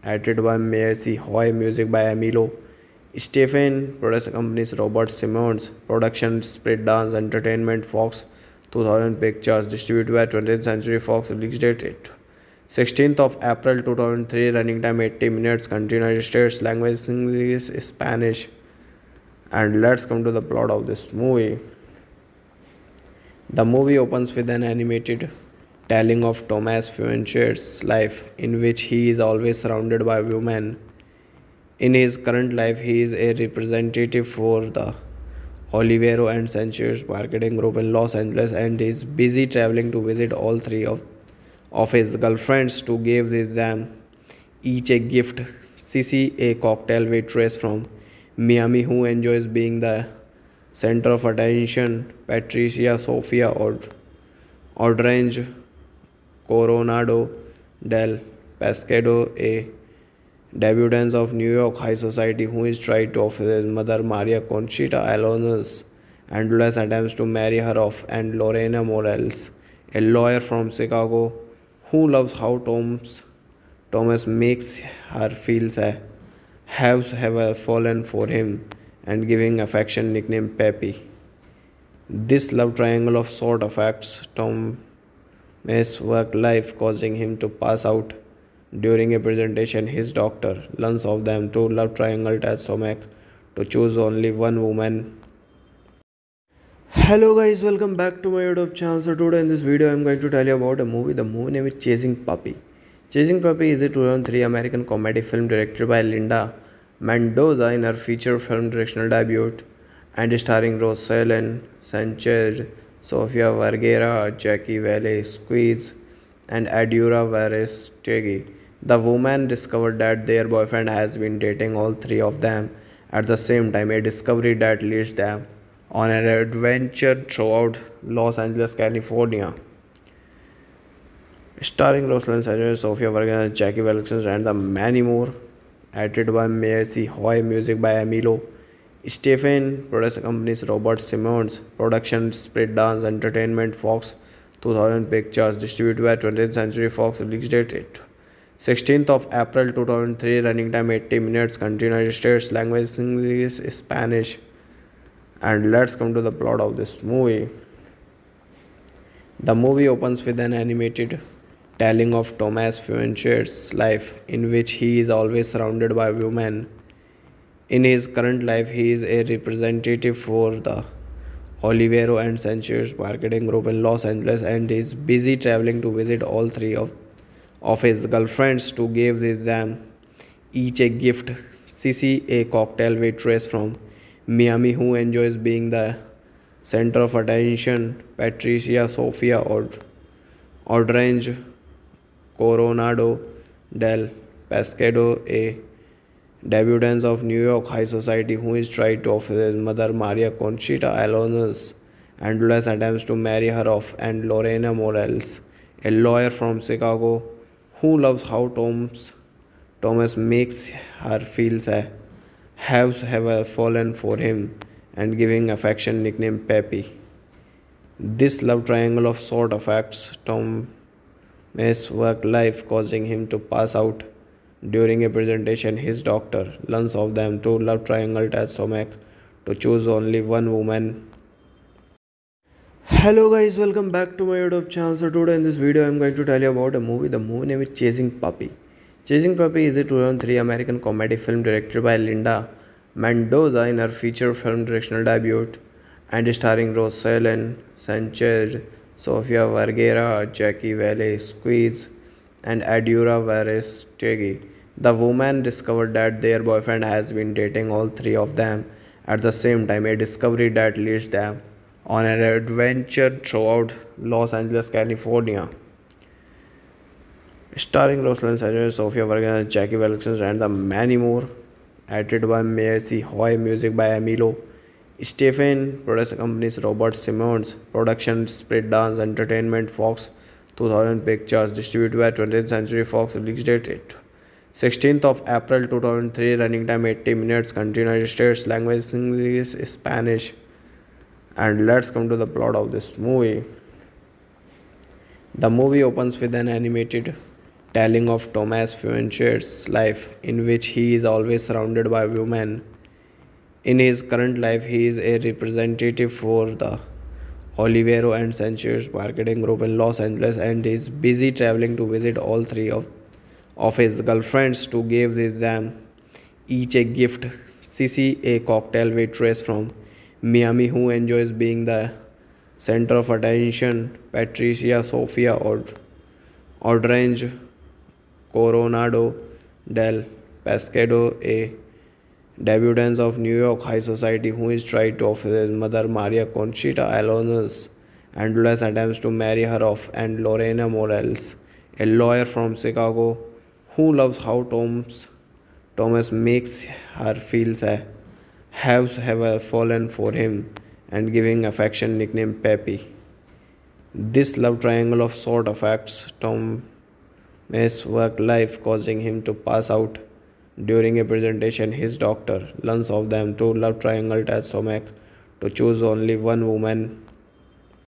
Edited by Maysie Hoy. Music by Emilio Estefan. Production companies Robert Simonds. Production Spread Dance Entertainment. Fox 2000 Pictures. Distributed by 20th Century Fox. Release date 16th of April 2003. Running time 80 minutes. Country United States. Language English, Spanish. And let's come to the plot of this movie. The movie opens with an animated telling of Thomas Fuencher's life, in which he is always surrounded by women. In his current life, he is a representative for the Olivero and Sanchez marketing group in Los Angeles, and is busy traveling to visit all three of his girlfriends to give them each a gift. Cici, a cocktail waitress from Miami who enjoys being the center of attention. Patricia, Sofia, Orange, Coronado del Pescado, a debutant of New York high society who is tried to offer his mother Maria Conchita Alonso's endless attempts to marry her off, and Lorena Morales, a lawyer from Chicago who loves how Thomas makes her feel, have fallen for him and giving affection nickname Peppy. This love triangle of sort affects Thomas' work life, causing him to pass out during a presentation. His doctor learns of them to love triangle test stomach to choose only one woman. Hello guys, welcome back to my YouTube channel. So today in this video I'm going to tell you about a movie. The movie name is Chasing Papi. Chasing Papi is a 2003 American comedy film directed by Linda Mendoza in her feature film directional debut and starring Roselyn Sánchez, Sofia Vergara, Jaci Velasquez, and Eduardo Verástegui. The women discovered that their boyfriend has been dating all three of them at the same time, a discovery that leads them on an adventure throughout Los Angeles, California. Starring Roselyn Sánchez, Sofia Vergara, Jaci Velasquez, and the many more. Edited by Maysie Hoy. Music by Emilio Estefan. Production companies Robert Simonds. Production Spread Dance Entertainment. Fox 2000 Pictures. Distributed by 20th Century Fox. Release date 16th of April 2003. Running time 80 minutes. Country United States. Language English, Spanish. And let's come to the plot of this movie. The movie opens with an animated telling of Thomas Fuencher's life, in which he is always surrounded by women. In his current life, he is a representative for the Olivero and Sanchez marketing group in Los Angeles, and is busy traveling to visit all three of his girlfriends to give them each a gift. Cici, a cocktail waitress from Miami who enjoys being the center of attention. Patricia, Sofia, Orange, Coronado del Pescado, a debutants of New York high society who is tried to offer his mother Maria Conchita Alonso's endless attempts to marry her off, and Lorena Morales, a lawyer from Chicago who loves how Thomas makes her feel, have fallen for him and giving affection nickname Peppy. This love triangle of sort affects Thomas' work life, causing him to pass out During a presentation, his doctor learns of them true love triangle test Somek to choose only one woman. Hello guys, welcome back to my YouTube channel. So today in this video, I am going to tell you about a movie. The movie name is Chasing Papi. Chasing Papi is a 2003 American comedy film directed by Linda Mendoza in her feature film directional debut and starring Roselyn Sánchez, Sofia Vergara, Jaci Velasquez, and Eduardo Verástegui. The woman discovered that their boyfriend has been dating all three of them at the same time, a discovery that leads them on an adventure throughout Los Angeles, California. Starring Roselyn Sánchez, Sofia Vergara, Jaci Velasquez, and the many more. Edited by Maysie Hoy, music by Emilio Estefan, production companies Robert Simonds, production Spread Dance Entertainment, Fox 2000 Pictures, distributed by 20th Century Fox, release date 16th of April 2003, running time 80 minutes, country United States, language English, Spanish. And let's come to the plot of this movie. The movie opens with an animated telling of Thomas Fuencher's life, in which he is always surrounded by women. In his current life, he is a representative for the Olivero and Sanchez marketing group in Los Angeles and is busy traveling to visit all three of his girlfriends to give them each a gift. Cici, a cocktail waitress from Miami who enjoys being the center of attention, Patricia, Sofia, Orange, Coronado del Pescado, a debutante of New York high society who is tried to offer his mother Maria Conchita Alonso's endless attempts to marry her off, and Lorena Morales, a lawyer from Chicago who loves how Thomas makes her feel have fallen for him and giving affection nickname Peppy. This love triangle of sort affects Thomas' work life, causing him to pass out. During a presentation, his doctor learns of them true love triangle test Somek to choose only one woman.